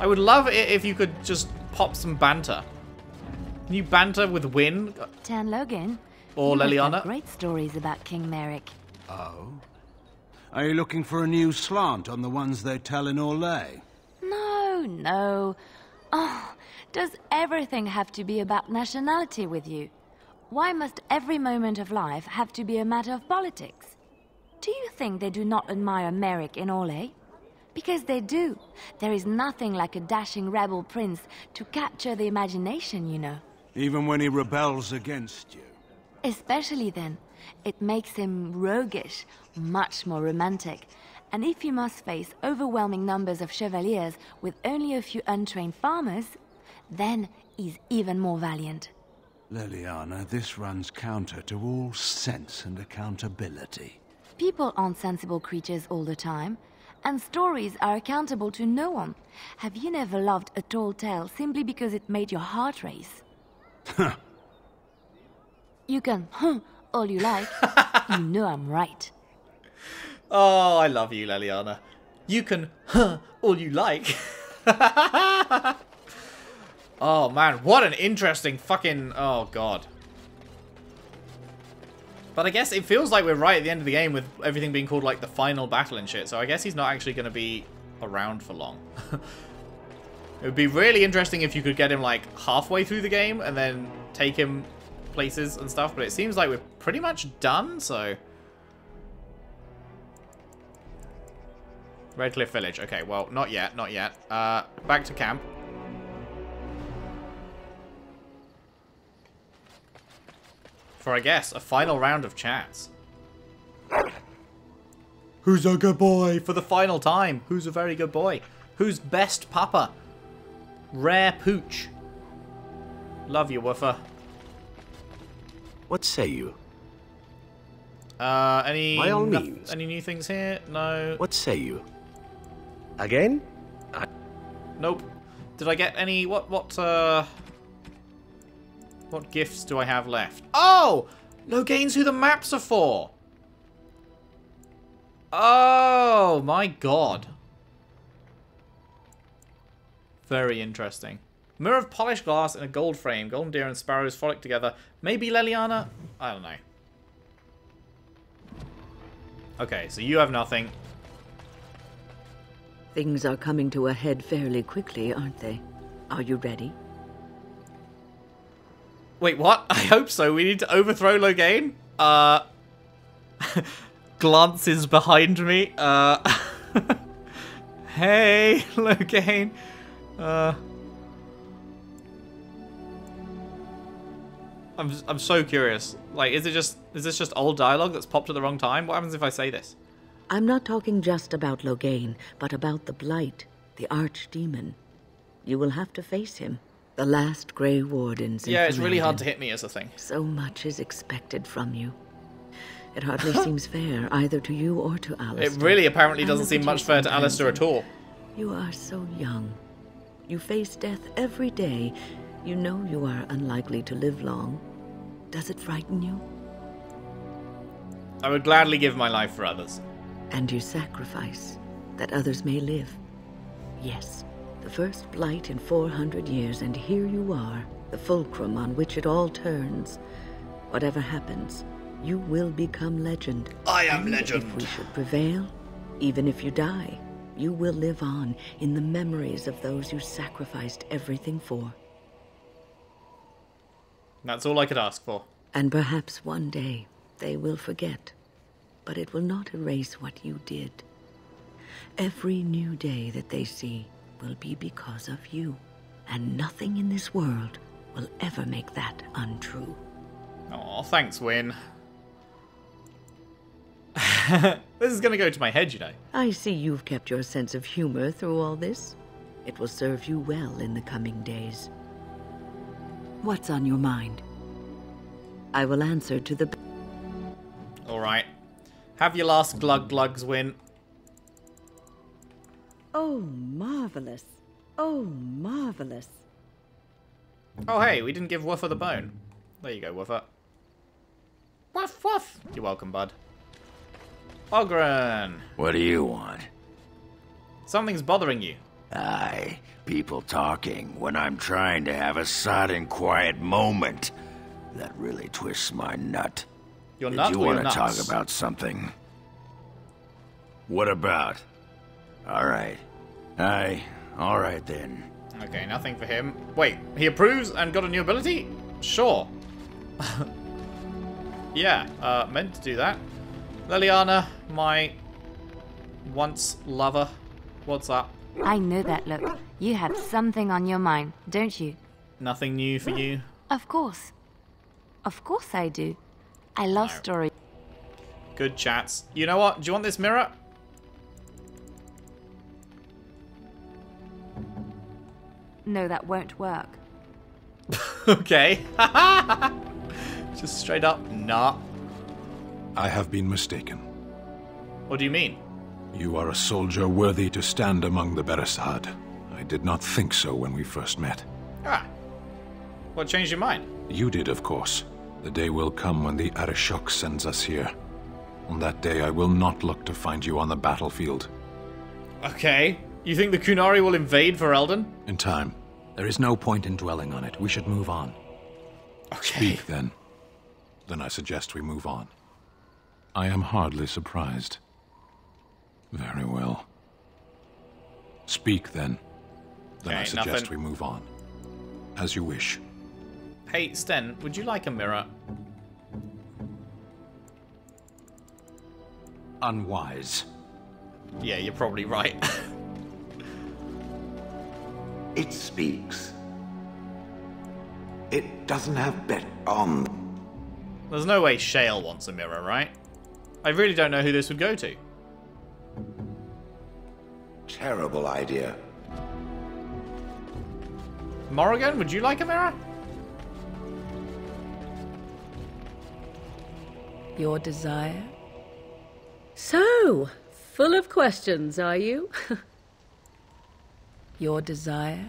I would love it if you could just pop some banter. Can you banter with Wynne? Tan Logan. Or Leliana? Great stories about King Merrick. Oh... Are you looking for a new slant on the ones they tell in Orlais? No, no. Oh, does everything have to be about nationality with you? Why must every moment of life have to be a matter of politics? Do you think they do not admire Merrick in Orlais? Because they do. There is nothing like a dashing rebel prince to capture the imagination, you know. Even when he rebels against you? Especially then. It makes him roguish, much more romantic. And if you must face overwhelming numbers of chevaliers with only a few untrained farmers, then he's even more valiant. Leliana, this runs counter to all sense and accountability. People aren't sensible creatures all the time, and stories are accountable to no one. Have you never loved a tall tale simply because it made your heart race? Huh. You can, huh? All you like. You know I'm right. Oh, I love you, Leliana. You can, huh, all you like. Oh, man. What an interesting fucking... Oh, God. But I guess it feels like we're right at the end of the game with everything being called, like, the final battle and shit. So I guess he's not actually going to be around for long. It would be really interesting if you could get him, like, halfway through the game and then take him... places and stuff, but it seems like we're pretty much done, so... Redcliffe Village. Okay, well, not yet, not yet. Uh, back to camp. For, I guess, a final round of chats. Who's a good boy? For the final time. Who's a very good boy? Who's best papa? Rare pooch. Love you, woofer. What say you? Uh, any... By all means. Any new things here? No. What say you? Again? I nope. Did I get any... What, what, uh... What gifts do I have left? Oh! Loghain's who the maps are for! Oh, my God. Very interesting. Mirror of polished glass in a gold frame. Golden deer and sparrows frolic together. Maybe Leliana? I don't know. Okay, so you have nothing. Things are coming to a head fairly quickly, aren't they? Are you ready? Wait, what? I hope so. We need to overthrow Loghain? Uh... Glances behind me. Uh... Hey, Loghain. Uh... I'm, I'm so curious. Like, is it just is this just old dialogue that's popped at the wrong time? What happens if I say this? I'm not talking just about Loghain, but about the Blight, the Archdemon. You will have to face him, the last Grey Warden's. Yeah, it's really hard to hit me as a thing. So much is expected from you. It hardly seems fair either to you or to Alistair. It really apparently doesn't seem much fair to Alistair at all. You are so young. You face death every day. You know you are unlikely to live long. Does it frighten you? I would gladly give my life for others. And you sacrifice that others may live. Yes, the first blight in four hundred years, and here you are, the fulcrum on which it all turns. Whatever happens, you will become legend. I am and legend. If we should prevail, even if you die, you will live on in the memories of those you sacrificed everything for. That's all I could ask for. And perhaps one day they will forget, but it will not erase what you did. Every new day that they see will be because of you, and nothing in this world will ever make that untrue. Oh, thanks, Wynne. This is going to go to my head, you know. I see you've kept your sense of humor through all this. It will serve you well in the coming days. What's on your mind? I will answer to the... All right. Have your last glug glugs, Wynne. Oh, marvelous. Oh, marvelous. Oh, hey, we didn't give Woofer the bone. There you go, Woofer. Woof, woof. You're welcome, bud. Ogren. What do you want? Something's bothering you. Aye, people talking when I'm trying to have a sodden quiet moment. That really twists my nut. Your nut Did you want to talk about something? What about? All right. Aye, all right then. Okay, nothing for him. Wait, he approves and got a new ability? Sure. Yeah, uh, meant to do that. Leliana, my once lover, what's up? I know that look. You have something on your mind, don't you? Nothing new for you? Of course. Of course I do. I love no. stories. Good chats. You know what? Do you want this mirror? No, that won't work. Okay. Just straight up, nah. I have been mistaken. What do you mean? You are a soldier worthy to stand among the Beresad. I did not think so when we first met. Ah. What changed your mind? You did, of course. The day will come when the Arishok sends us here. On that day, I will not look to find you on the battlefield. Okay. You think the Qunari will invade Ferelden? In time. There is no point in dwelling on it. We should move on. Okay. Speak, then. Then I suggest we move on. I am hardly surprised. Very well. Speak, then. Then okay, I suggest nothing. we move on. As you wish. Hey, Sten, would you like a mirror? Unwise. Yeah, you're probably right. It speaks. It doesn't have bet on. There's no way Shale wants a mirror, right? I really don't know who this would go to. Terrible idea. Morrigan, would you like a mirror? Your desire? So, full of questions, are you? Your desire?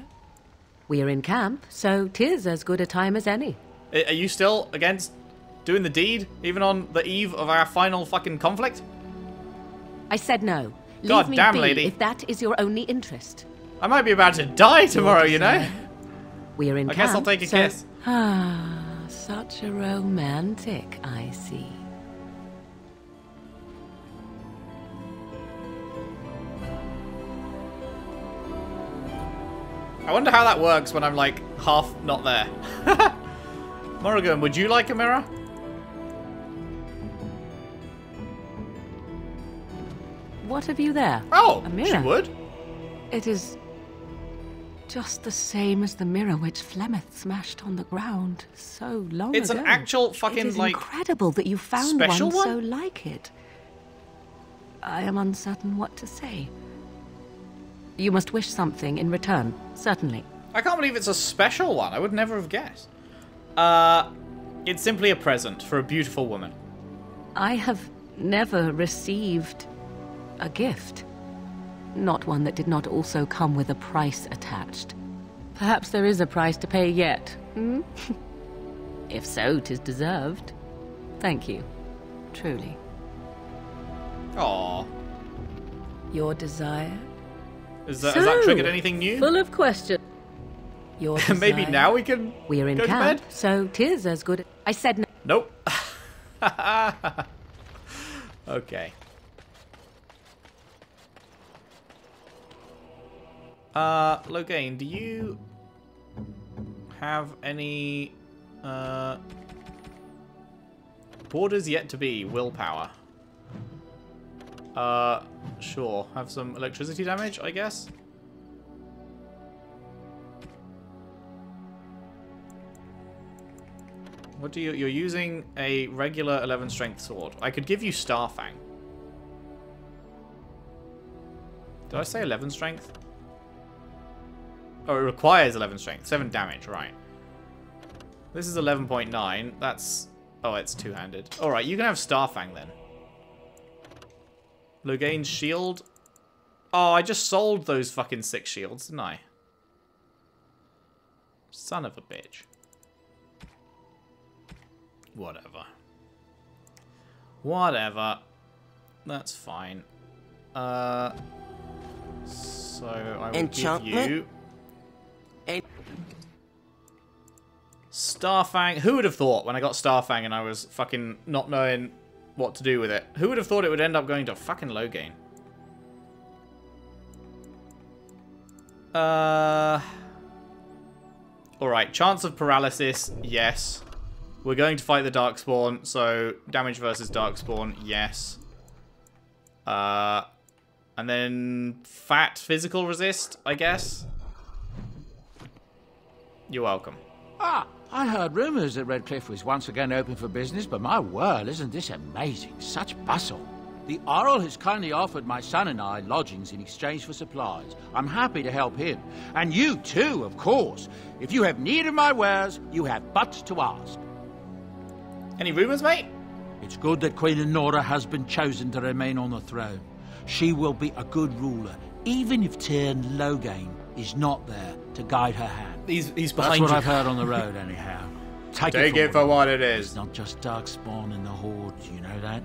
We are in camp, so 'tis as good a time as any. Are you still against doing the deed, even on the eve of our final fucking conflict? I said no. God Leave damn, me be, lady. If that is your only interest. I might be about to die tomorrow, you know? We are in I camp, guess I'll take a so... kiss. Ah, such a romantic, I see. I wonder how that works when I'm, like, half not there. Morrigan, would you like a mirror? What have you there? Oh, a mirror. She would. It is just the same as the mirror which Flemeth smashed on the ground so long it's ago. It's an actual fucking, it is like... incredible that you found one, one so like it. I am uncertain what to say. You must wish something in return, certainly. I can't believe it's a special one. I would never have guessed. Uh, it's simply a present for a beautiful woman. I have never received a gift. Not one that did not also come with a price attached. Perhaps there is a price to pay yet. Hmm? If so, 'tis deserved. Thank you. Truly. Aww. Your desire? Is that, so, has that triggered anything new? Full of questions. Your desire. Maybe now we can We're in go camp, to bed? So 'tis as good as... I said no. Nope. Okay. Uh, Loghain, do you have any uh, borders yet to be willpower? Uh, sure. Have some electricity damage, I guess. What do you? You're using a regular eleven strength sword. I could give you Starfang. Did I say eleven strength? Oh, it requires eleven strength. seven damage, right. This is eleven point nine. That's... Oh, it's two-handed. Alright, you can have Starfang then. Loghain's shield. Oh, I just sold those fucking six shields, didn't I? Son of a bitch. Whatever. Whatever. That's fine. Uh, so, I will give you... Starfang. Who would have thought when I got Starfang and I was fucking not knowing what to do with it? Who would have thought it would end up going to fucking Loghain? Uh. Alright, chance of paralysis, yes. We're going to fight the Darkspawn, so damage versus Darkspawn, yes. Uh. And then fat physical resist, I guess. You're welcome. Ah, I heard rumours that Redcliffe was once again open for business, but my word, isn't this amazing? Such bustle. The Earl has kindly offered my son and I lodgings in exchange for supplies. I'm happy to help him. And you too, of course. If you have need of my wares, you have but to ask. Any rumours, mate? It's good that Queen Anora has been chosen to remain on the throne. She will be a good ruler, even if Teyrn Loghain is not there to guide her hand. He's, he's behind That's what you. I've heard on the road, anyhow. Take, Take it, for, it for what it is. It's not just Darkspawn and the Horde, you know that?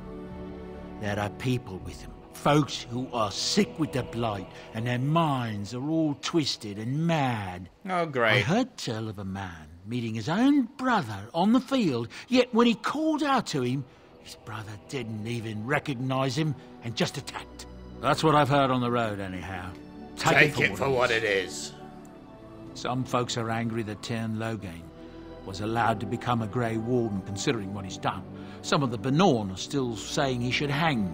There are people with them. Folks who are sick with the Blight, and their minds are all twisted and mad. Oh, great. I heard tell of a man meeting his own brother on the field, yet when he called out to him, his brother didn't even recognize him and just attacked. That's what I've heard on the road, anyhow. Take, Take it for, it for what it is. Some folks are angry that Teyrn Loghain was allowed to become a Grey Warden, considering what he's done. Some of the Benorn are still saying he should hang.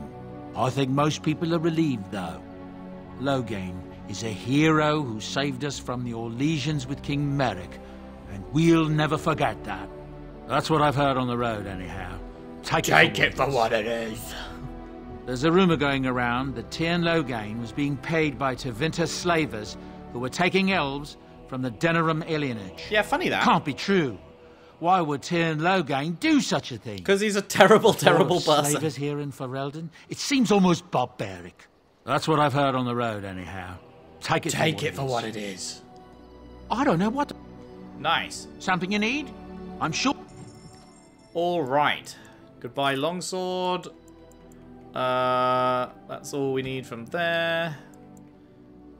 I think most people are relieved, though. Loghain is a hero who saved us from the Orlesians with King Merrick, and we'll never forget that. That's what I've heard on the road, anyhow. Take, Take it for what it is. It is. There's a rumour going around that Teyrn Loghain was being paid by Tevinter slavers who were taking elves from the Denerim alienage. Yeah, funny that. Can't be true. Why would Teyrn Loghain do such a thing? Because he's a terrible, terrible person. Slavers here in Ferelden? It seems almost barbaric. That's what I've heard on the road, anyhow. Take it Take for it, what it for is. what it is. I don't know what... Nice. Something you need? I'm sure... All right. Goodbye, longsword. Uh, that's all we need from there.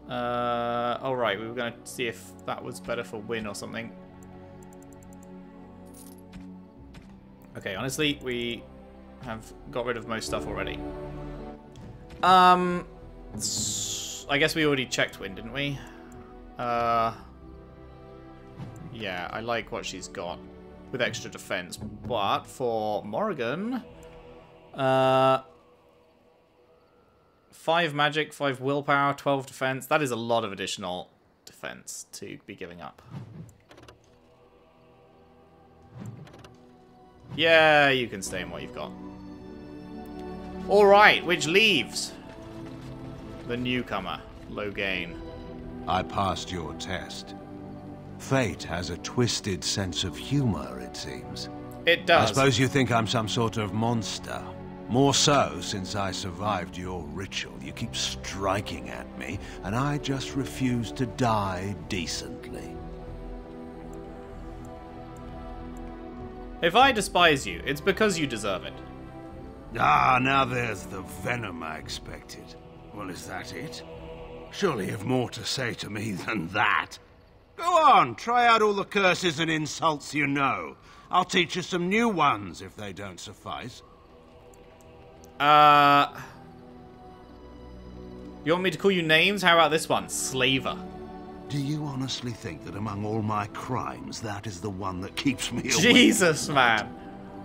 Uh, alright, we were going to see if that was better for Wynne or something. Okay, honestly, we have got rid of most stuff already. Um, I guess we already checked Wynne, didn't we? Uh, yeah, I like what she's got with extra defense, but for Morrigan, uh... five magic, five willpower, twelve defense. That is a lot of additional defense to be giving up. Yeah, you can stay in what you've got. All right, which leaves the newcomer, Loghain. I passed your test. Fate has a twisted sense of humor, it seems. It does. I suppose you think I'm some sort of monster. More so since I survived your ritual. You keep striking at me, and I just refuse to die decently. If I despise you, it's because you deserve it. Ah, now there's the venom I expected. Well, is that it? Surely you have more to say to me than that. Go on, try out all the curses and insults you know. I'll teach you some new ones if they don't suffice. Uh... You want me to call you names? How about this one? Slaver. Do you honestly think that among all my crimes, that is the one that keeps me away? Jesus, man!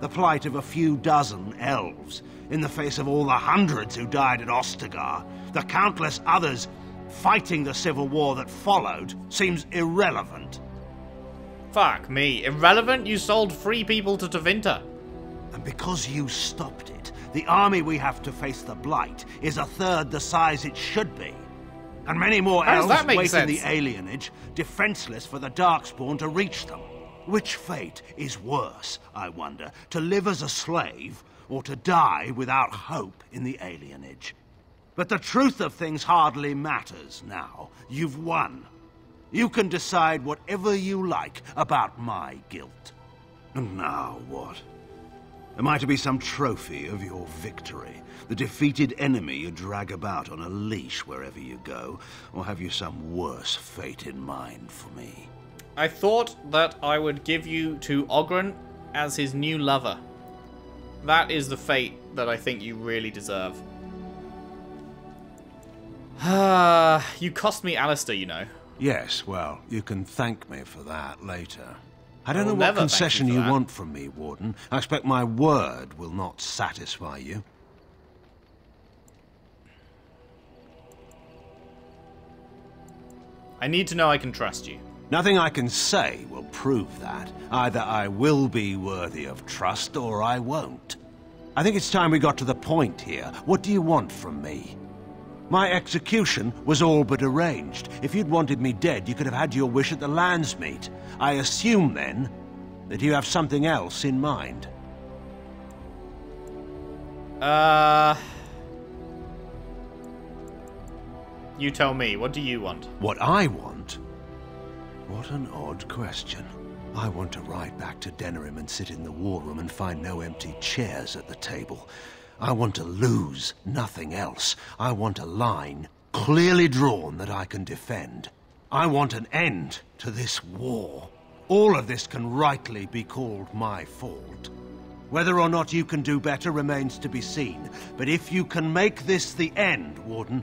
The plight of a few dozen elves, in the face of all the hundreds who died at Ostagar, the countless others fighting the civil war that followed, seems irrelevant. Fuck me. Irrelevant? You sold free people to Tevinter. And because you stopped it, the army we have to face the Blight is a third the size it should be. And many more elves wait in the alienage, defenseless for the Darkspawn to reach them. Which fate is worse, I wonder, to live as a slave or to die without hope in the alienage? But the truth of things hardly matters now. You've won. You can decide whatever you like about my guilt. And now what? Am I to be some trophy of your victory? The defeated enemy you drag about on a leash wherever you go? Or have you some worse fate in mind for me? I thought that I would give you to Ogren as his new lover. That is the fate that I think you really deserve. Ah, you cost me Alistair, you know. Yes, well, you can thank me for that later. I don't know what concession you want from me, Warden. I expect my word will not satisfy you. I need to know I can trust you. Nothing I can say will prove that. Either I will be worthy of trust or I won't. I think it's time we got to the point here. What do you want from me? My execution was all but arranged. If you'd wanted me dead, you could have had your wish at the Landsmeet. I assume, then, that you have something else in mind. Uh... You tell me. What do you want? What I want? What an odd question. I want to ride back to Denerim and sit in the war room and find no empty chairs at the table. I want to lose, nothing else. I want a line clearly drawn that I can defend. I want an end to this war. All of this can rightly be called my fault. Whether or not you can do better remains to be seen. But if you can make this the end, Warden,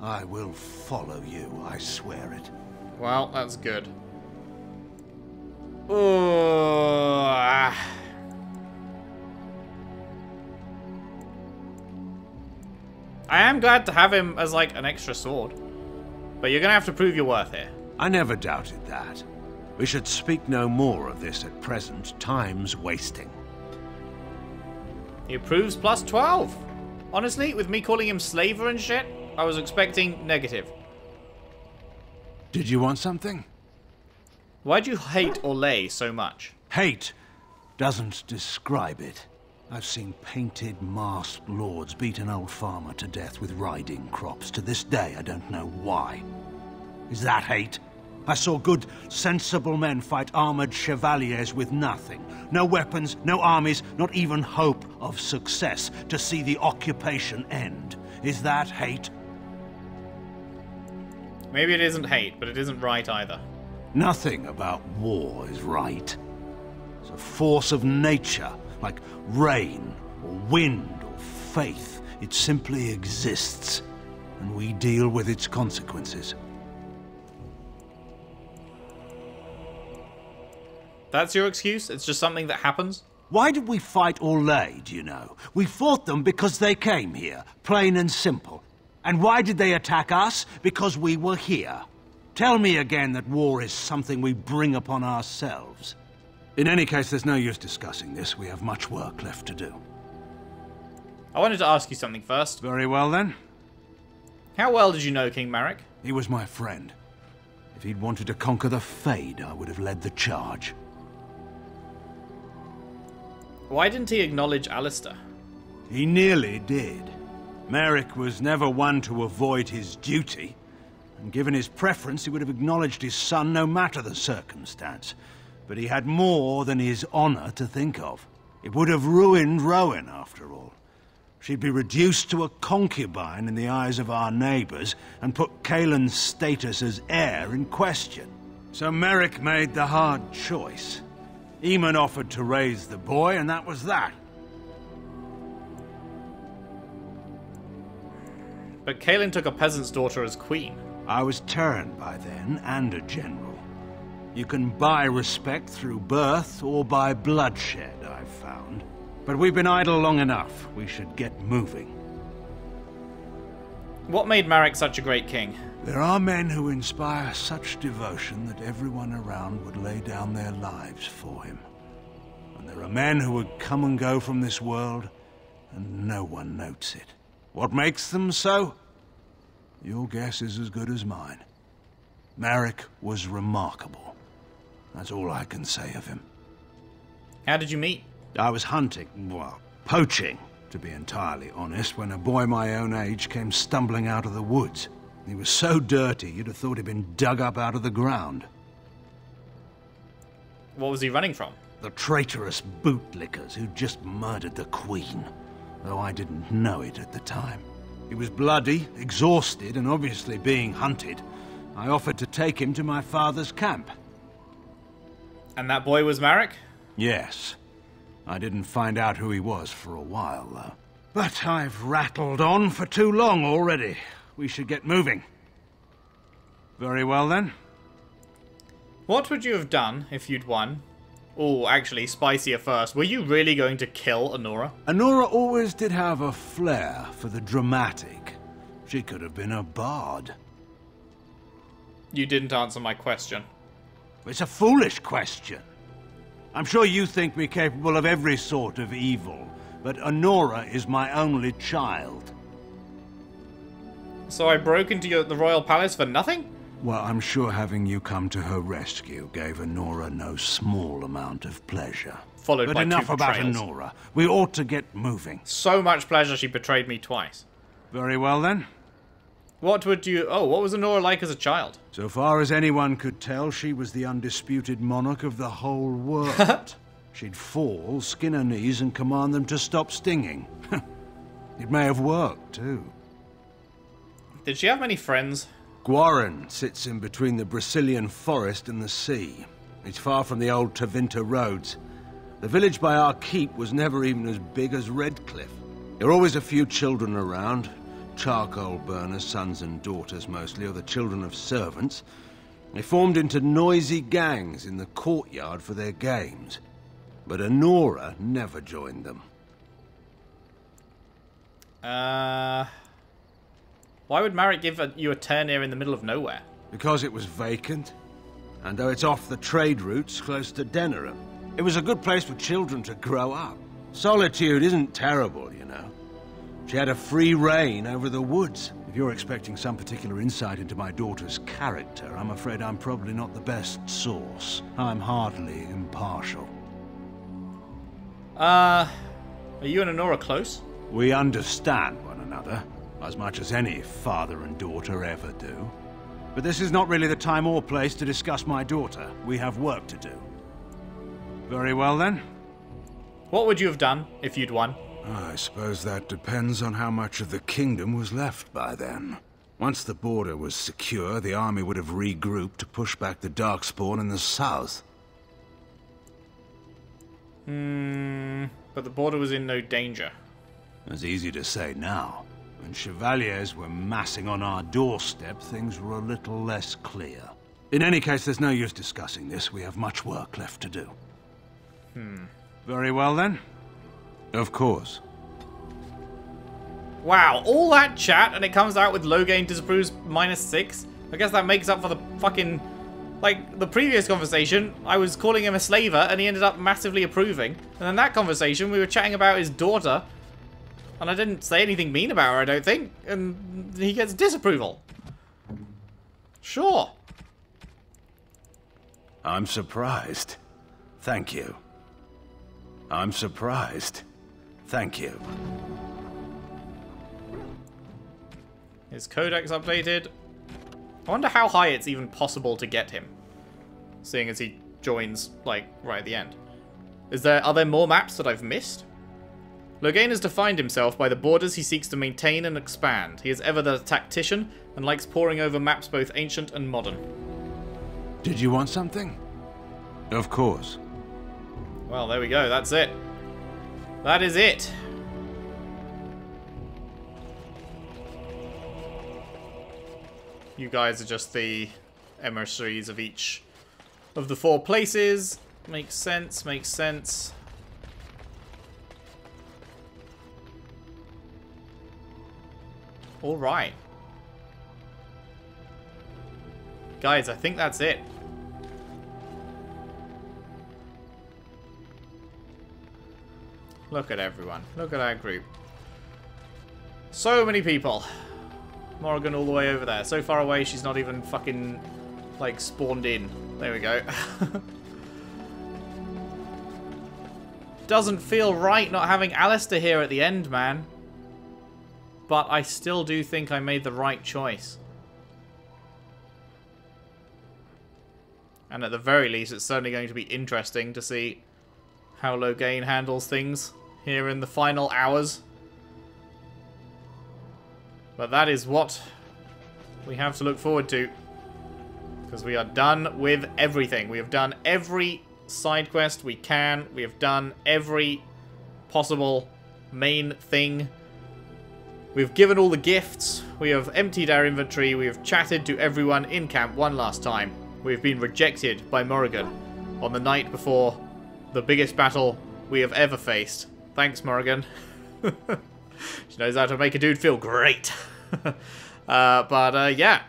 I will follow you, I swear it. Well, that's good. Oh, ah. I am glad to have him as, like, an extra sword. But you're gonna have to prove your worth here. I never doubted that. We should speak no more of this at present. Time's wasting. He approves plus twelve. Honestly, with me calling him slaver and shit, I was expecting negative. Did you want something? Why do you hate Orlais so much? Hate doesn't describe it. I've seen painted, masked lords beat an old farmer to death with riding crops. To this day, I don't know why. Is that hate? I saw good, sensible men fight armored chevaliers with nothing. No weapons, no armies, not even hope of success to see the occupation end. Is that hate? Maybe it isn't hate, but it isn't right either. Nothing about war is right. It's a force of nature. Like rain, or wind, or faith. It simply exists, and we deal with its consequences. That's your excuse? It's just something that happens? Why did we fight Orlais, do you know? We fought them because they came here, plain and simple. And why did they attack us? Because we were here. Tell me again that war is something we bring upon ourselves. In any case, there's no use discussing this. We have much work left to do. I wanted to ask you something first. Very well, then. How well did you know King Merrick? He was my friend. If he'd wanted to conquer the Fade, I would have led the charge. Why didn't he acknowledge Alistair? He nearly did. Merrick was never one to avoid his duty, and given his preference, he would have acknowledged his son no matter the circumstance. But he had more than his honor to think of. It would have ruined Rowan, after all. She'd be reduced to a concubine in the eyes of our neighbors and put Cailan's status as heir in question. So Merrick made the hard choice. Eamon offered to raise the boy, and that was that. But Cailan took a peasant's daughter as queen. I was turned by then, and a general. You can buy respect through birth or by bloodshed, I've found. But we've been idle long enough. We should get moving. What made Merrick such a great king? There are men who inspire such devotion that everyone around would lay down their lives for him. And there are men who would come and go from this world, and no one notes it. What makes them so? Your guess is as good as mine. Merrick was remarkable. That's all I can say of him. How did you meet? I was hunting, well, poaching, to be entirely honest, when a boy my own age came stumbling out of the woods. He was so dirty, you'd have thought he'd been dug up out of the ground. What was he running from? The traitorous bootlickers who'd just murdered the Queen. Though I didn't know it at the time. He was bloody, exhausted, and obviously being hunted. I offered to take him to my father's camp. And that boy was Merrick? Yes. I didn't find out who he was for a while, though. But I've rattled on for too long already. We should get moving. Very well, then. What would you have done if you'd won? Oh, actually, spicier first. Were you really going to kill Anora? Anora always did have a flair for the dramatic. She could have been a bard. You didn't answer my question. It's a foolish question. I'm sure you think me capable of every sort of evil, but Anora is my only child. So I broke into you at the royal palace for nothing? Well, I'm sure having you come to her rescue gave Anora no small amount of pleasure. Followed by two betrayals. But enough about Anora. We ought to get moving. So much pleasure she betrayed me twice. Very well, then. What would you... Oh, what was Anora like as a child? So far as anyone could tell, she was the undisputed monarch of the whole world. She'd fall, skin her knees, and command them to stop stinging. It may have worked, too. Did she have many friends? Guaran sits in between the Brasilian forest and the sea. It's far from the old Tevinter roads. The village by our keep was never even as big as Redcliffe. There are always a few children around. Charcoal burners, sons and daughters mostly, or the children of servants. They formed into noisy gangs in the courtyard for their games. But Anora never joined them. Uh... Why would Merrick give a, you a turn here in the middle of nowhere? Because it was vacant, and though it's off the trade routes close to Denerim, it was a good place for children to grow up. Solitude isn't terrible, you know. She had a free reign over the woods. If you're expecting some particular insight into my daughter's character, I'm afraid I'm probably not the best source. I'm hardly impartial. Uh, are you and Anora close? We understand one another. As much as any father and daughter ever do. But this is not really the time or place to discuss my daughter. We have work to do. Very well, then. What would you have done if you'd won? I suppose that depends on how much of the kingdom was left by then. Once the border was secure, the army would have regrouped to push back the Darkspawn in the south. Hmm, but the border was in no danger. It's easy to say now. When Chevaliers were massing on our doorstep, things were a little less clear. In any case, there's no use discussing this. We have much work left to do. Hmm. Very well, then. Of course. Wow, all that chat, and it comes out with Loghain disapproves minus six? I guess that makes up for the fucking... Like, the previous conversation, I was calling him a slaver, and he ended up massively approving. And then that conversation, we were chatting about his daughter... And I didn't say anything mean about her, I don't think. And he gets disapproval. Sure. I'm surprised. Thank you. I'm surprised. Thank you. His codex updated. I wonder how high it's even possible to get him, seeing as he joins, like, right at the end. Is there, are there more maps that I've missed? Loghain has defined himself by the borders he seeks to maintain and expand. He is ever the tactician and likes poring over maps both ancient and modern. Did you want something? Of course. Well, there we go. That's it. That is it. You guys are just the emissaries of each of the four places. Makes sense, makes sense. Alright. Guys, I think that's it. Look at everyone. Look at our group. So many people. Morrigan all the way over there. So far away, she's not even fucking, like, spawned in. There we go. Doesn't feel right not having Alistair here at the end, man. But I still do think I made the right choice. And at the very least, it's certainly going to be interesting to see how Loghain handles things here in the final hours. But that is what we have to look forward to, because we are done with everything. We have done every side quest we can. We have done every possible main thing. We've given all the gifts. We have emptied our inventory. We have chatted to everyone in camp one last time. We've been rejected by Morrigan on the night before the biggest battle we have ever faced. Thanks, Morrigan. She knows how to make a dude feel great. uh, but uh, yeah,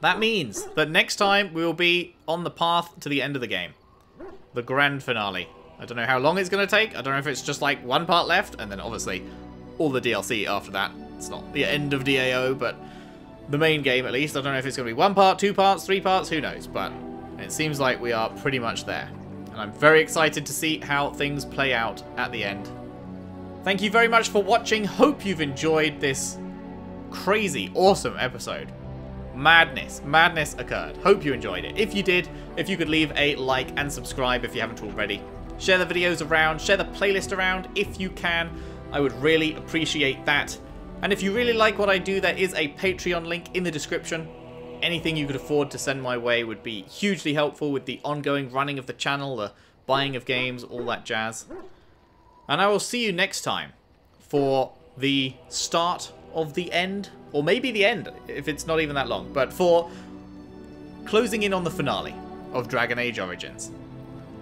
that means that next time we will be on the path to the end of the game. The grand finale. I don't know how long it's going to take. I don't know if it's just like one part left, and then obviously all the D L C after that. It's not the end of D A O, but the main game at least. I don't know if it's going to be one part, two parts, three parts, who knows. But it seems like we are pretty much there. And I'm very excited to see how things play out at the end. Thank you very much for watching. Hope you've enjoyed this crazy, awesome episode. Madness. Madness occurred. Hope you enjoyed it. If you did, if you could leave a like and subscribe if you haven't already. Share the videos around. Share the playlist around if you can. I would really appreciate that. And if you really like what I do, there is a Patreon link in the description. Anything you could afford to send my way would be hugely helpful with the ongoing running of the channel, the buying of games, all that jazz. And I will see you next time for the start of the end, or maybe the end, if it's not even that long, but for closing in on the finale of Dragon Age Origins.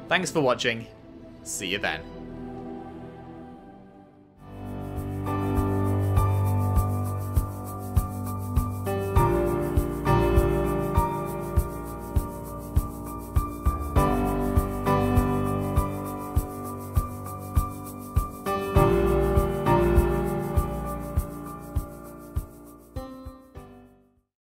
Thanks for watching. See you then.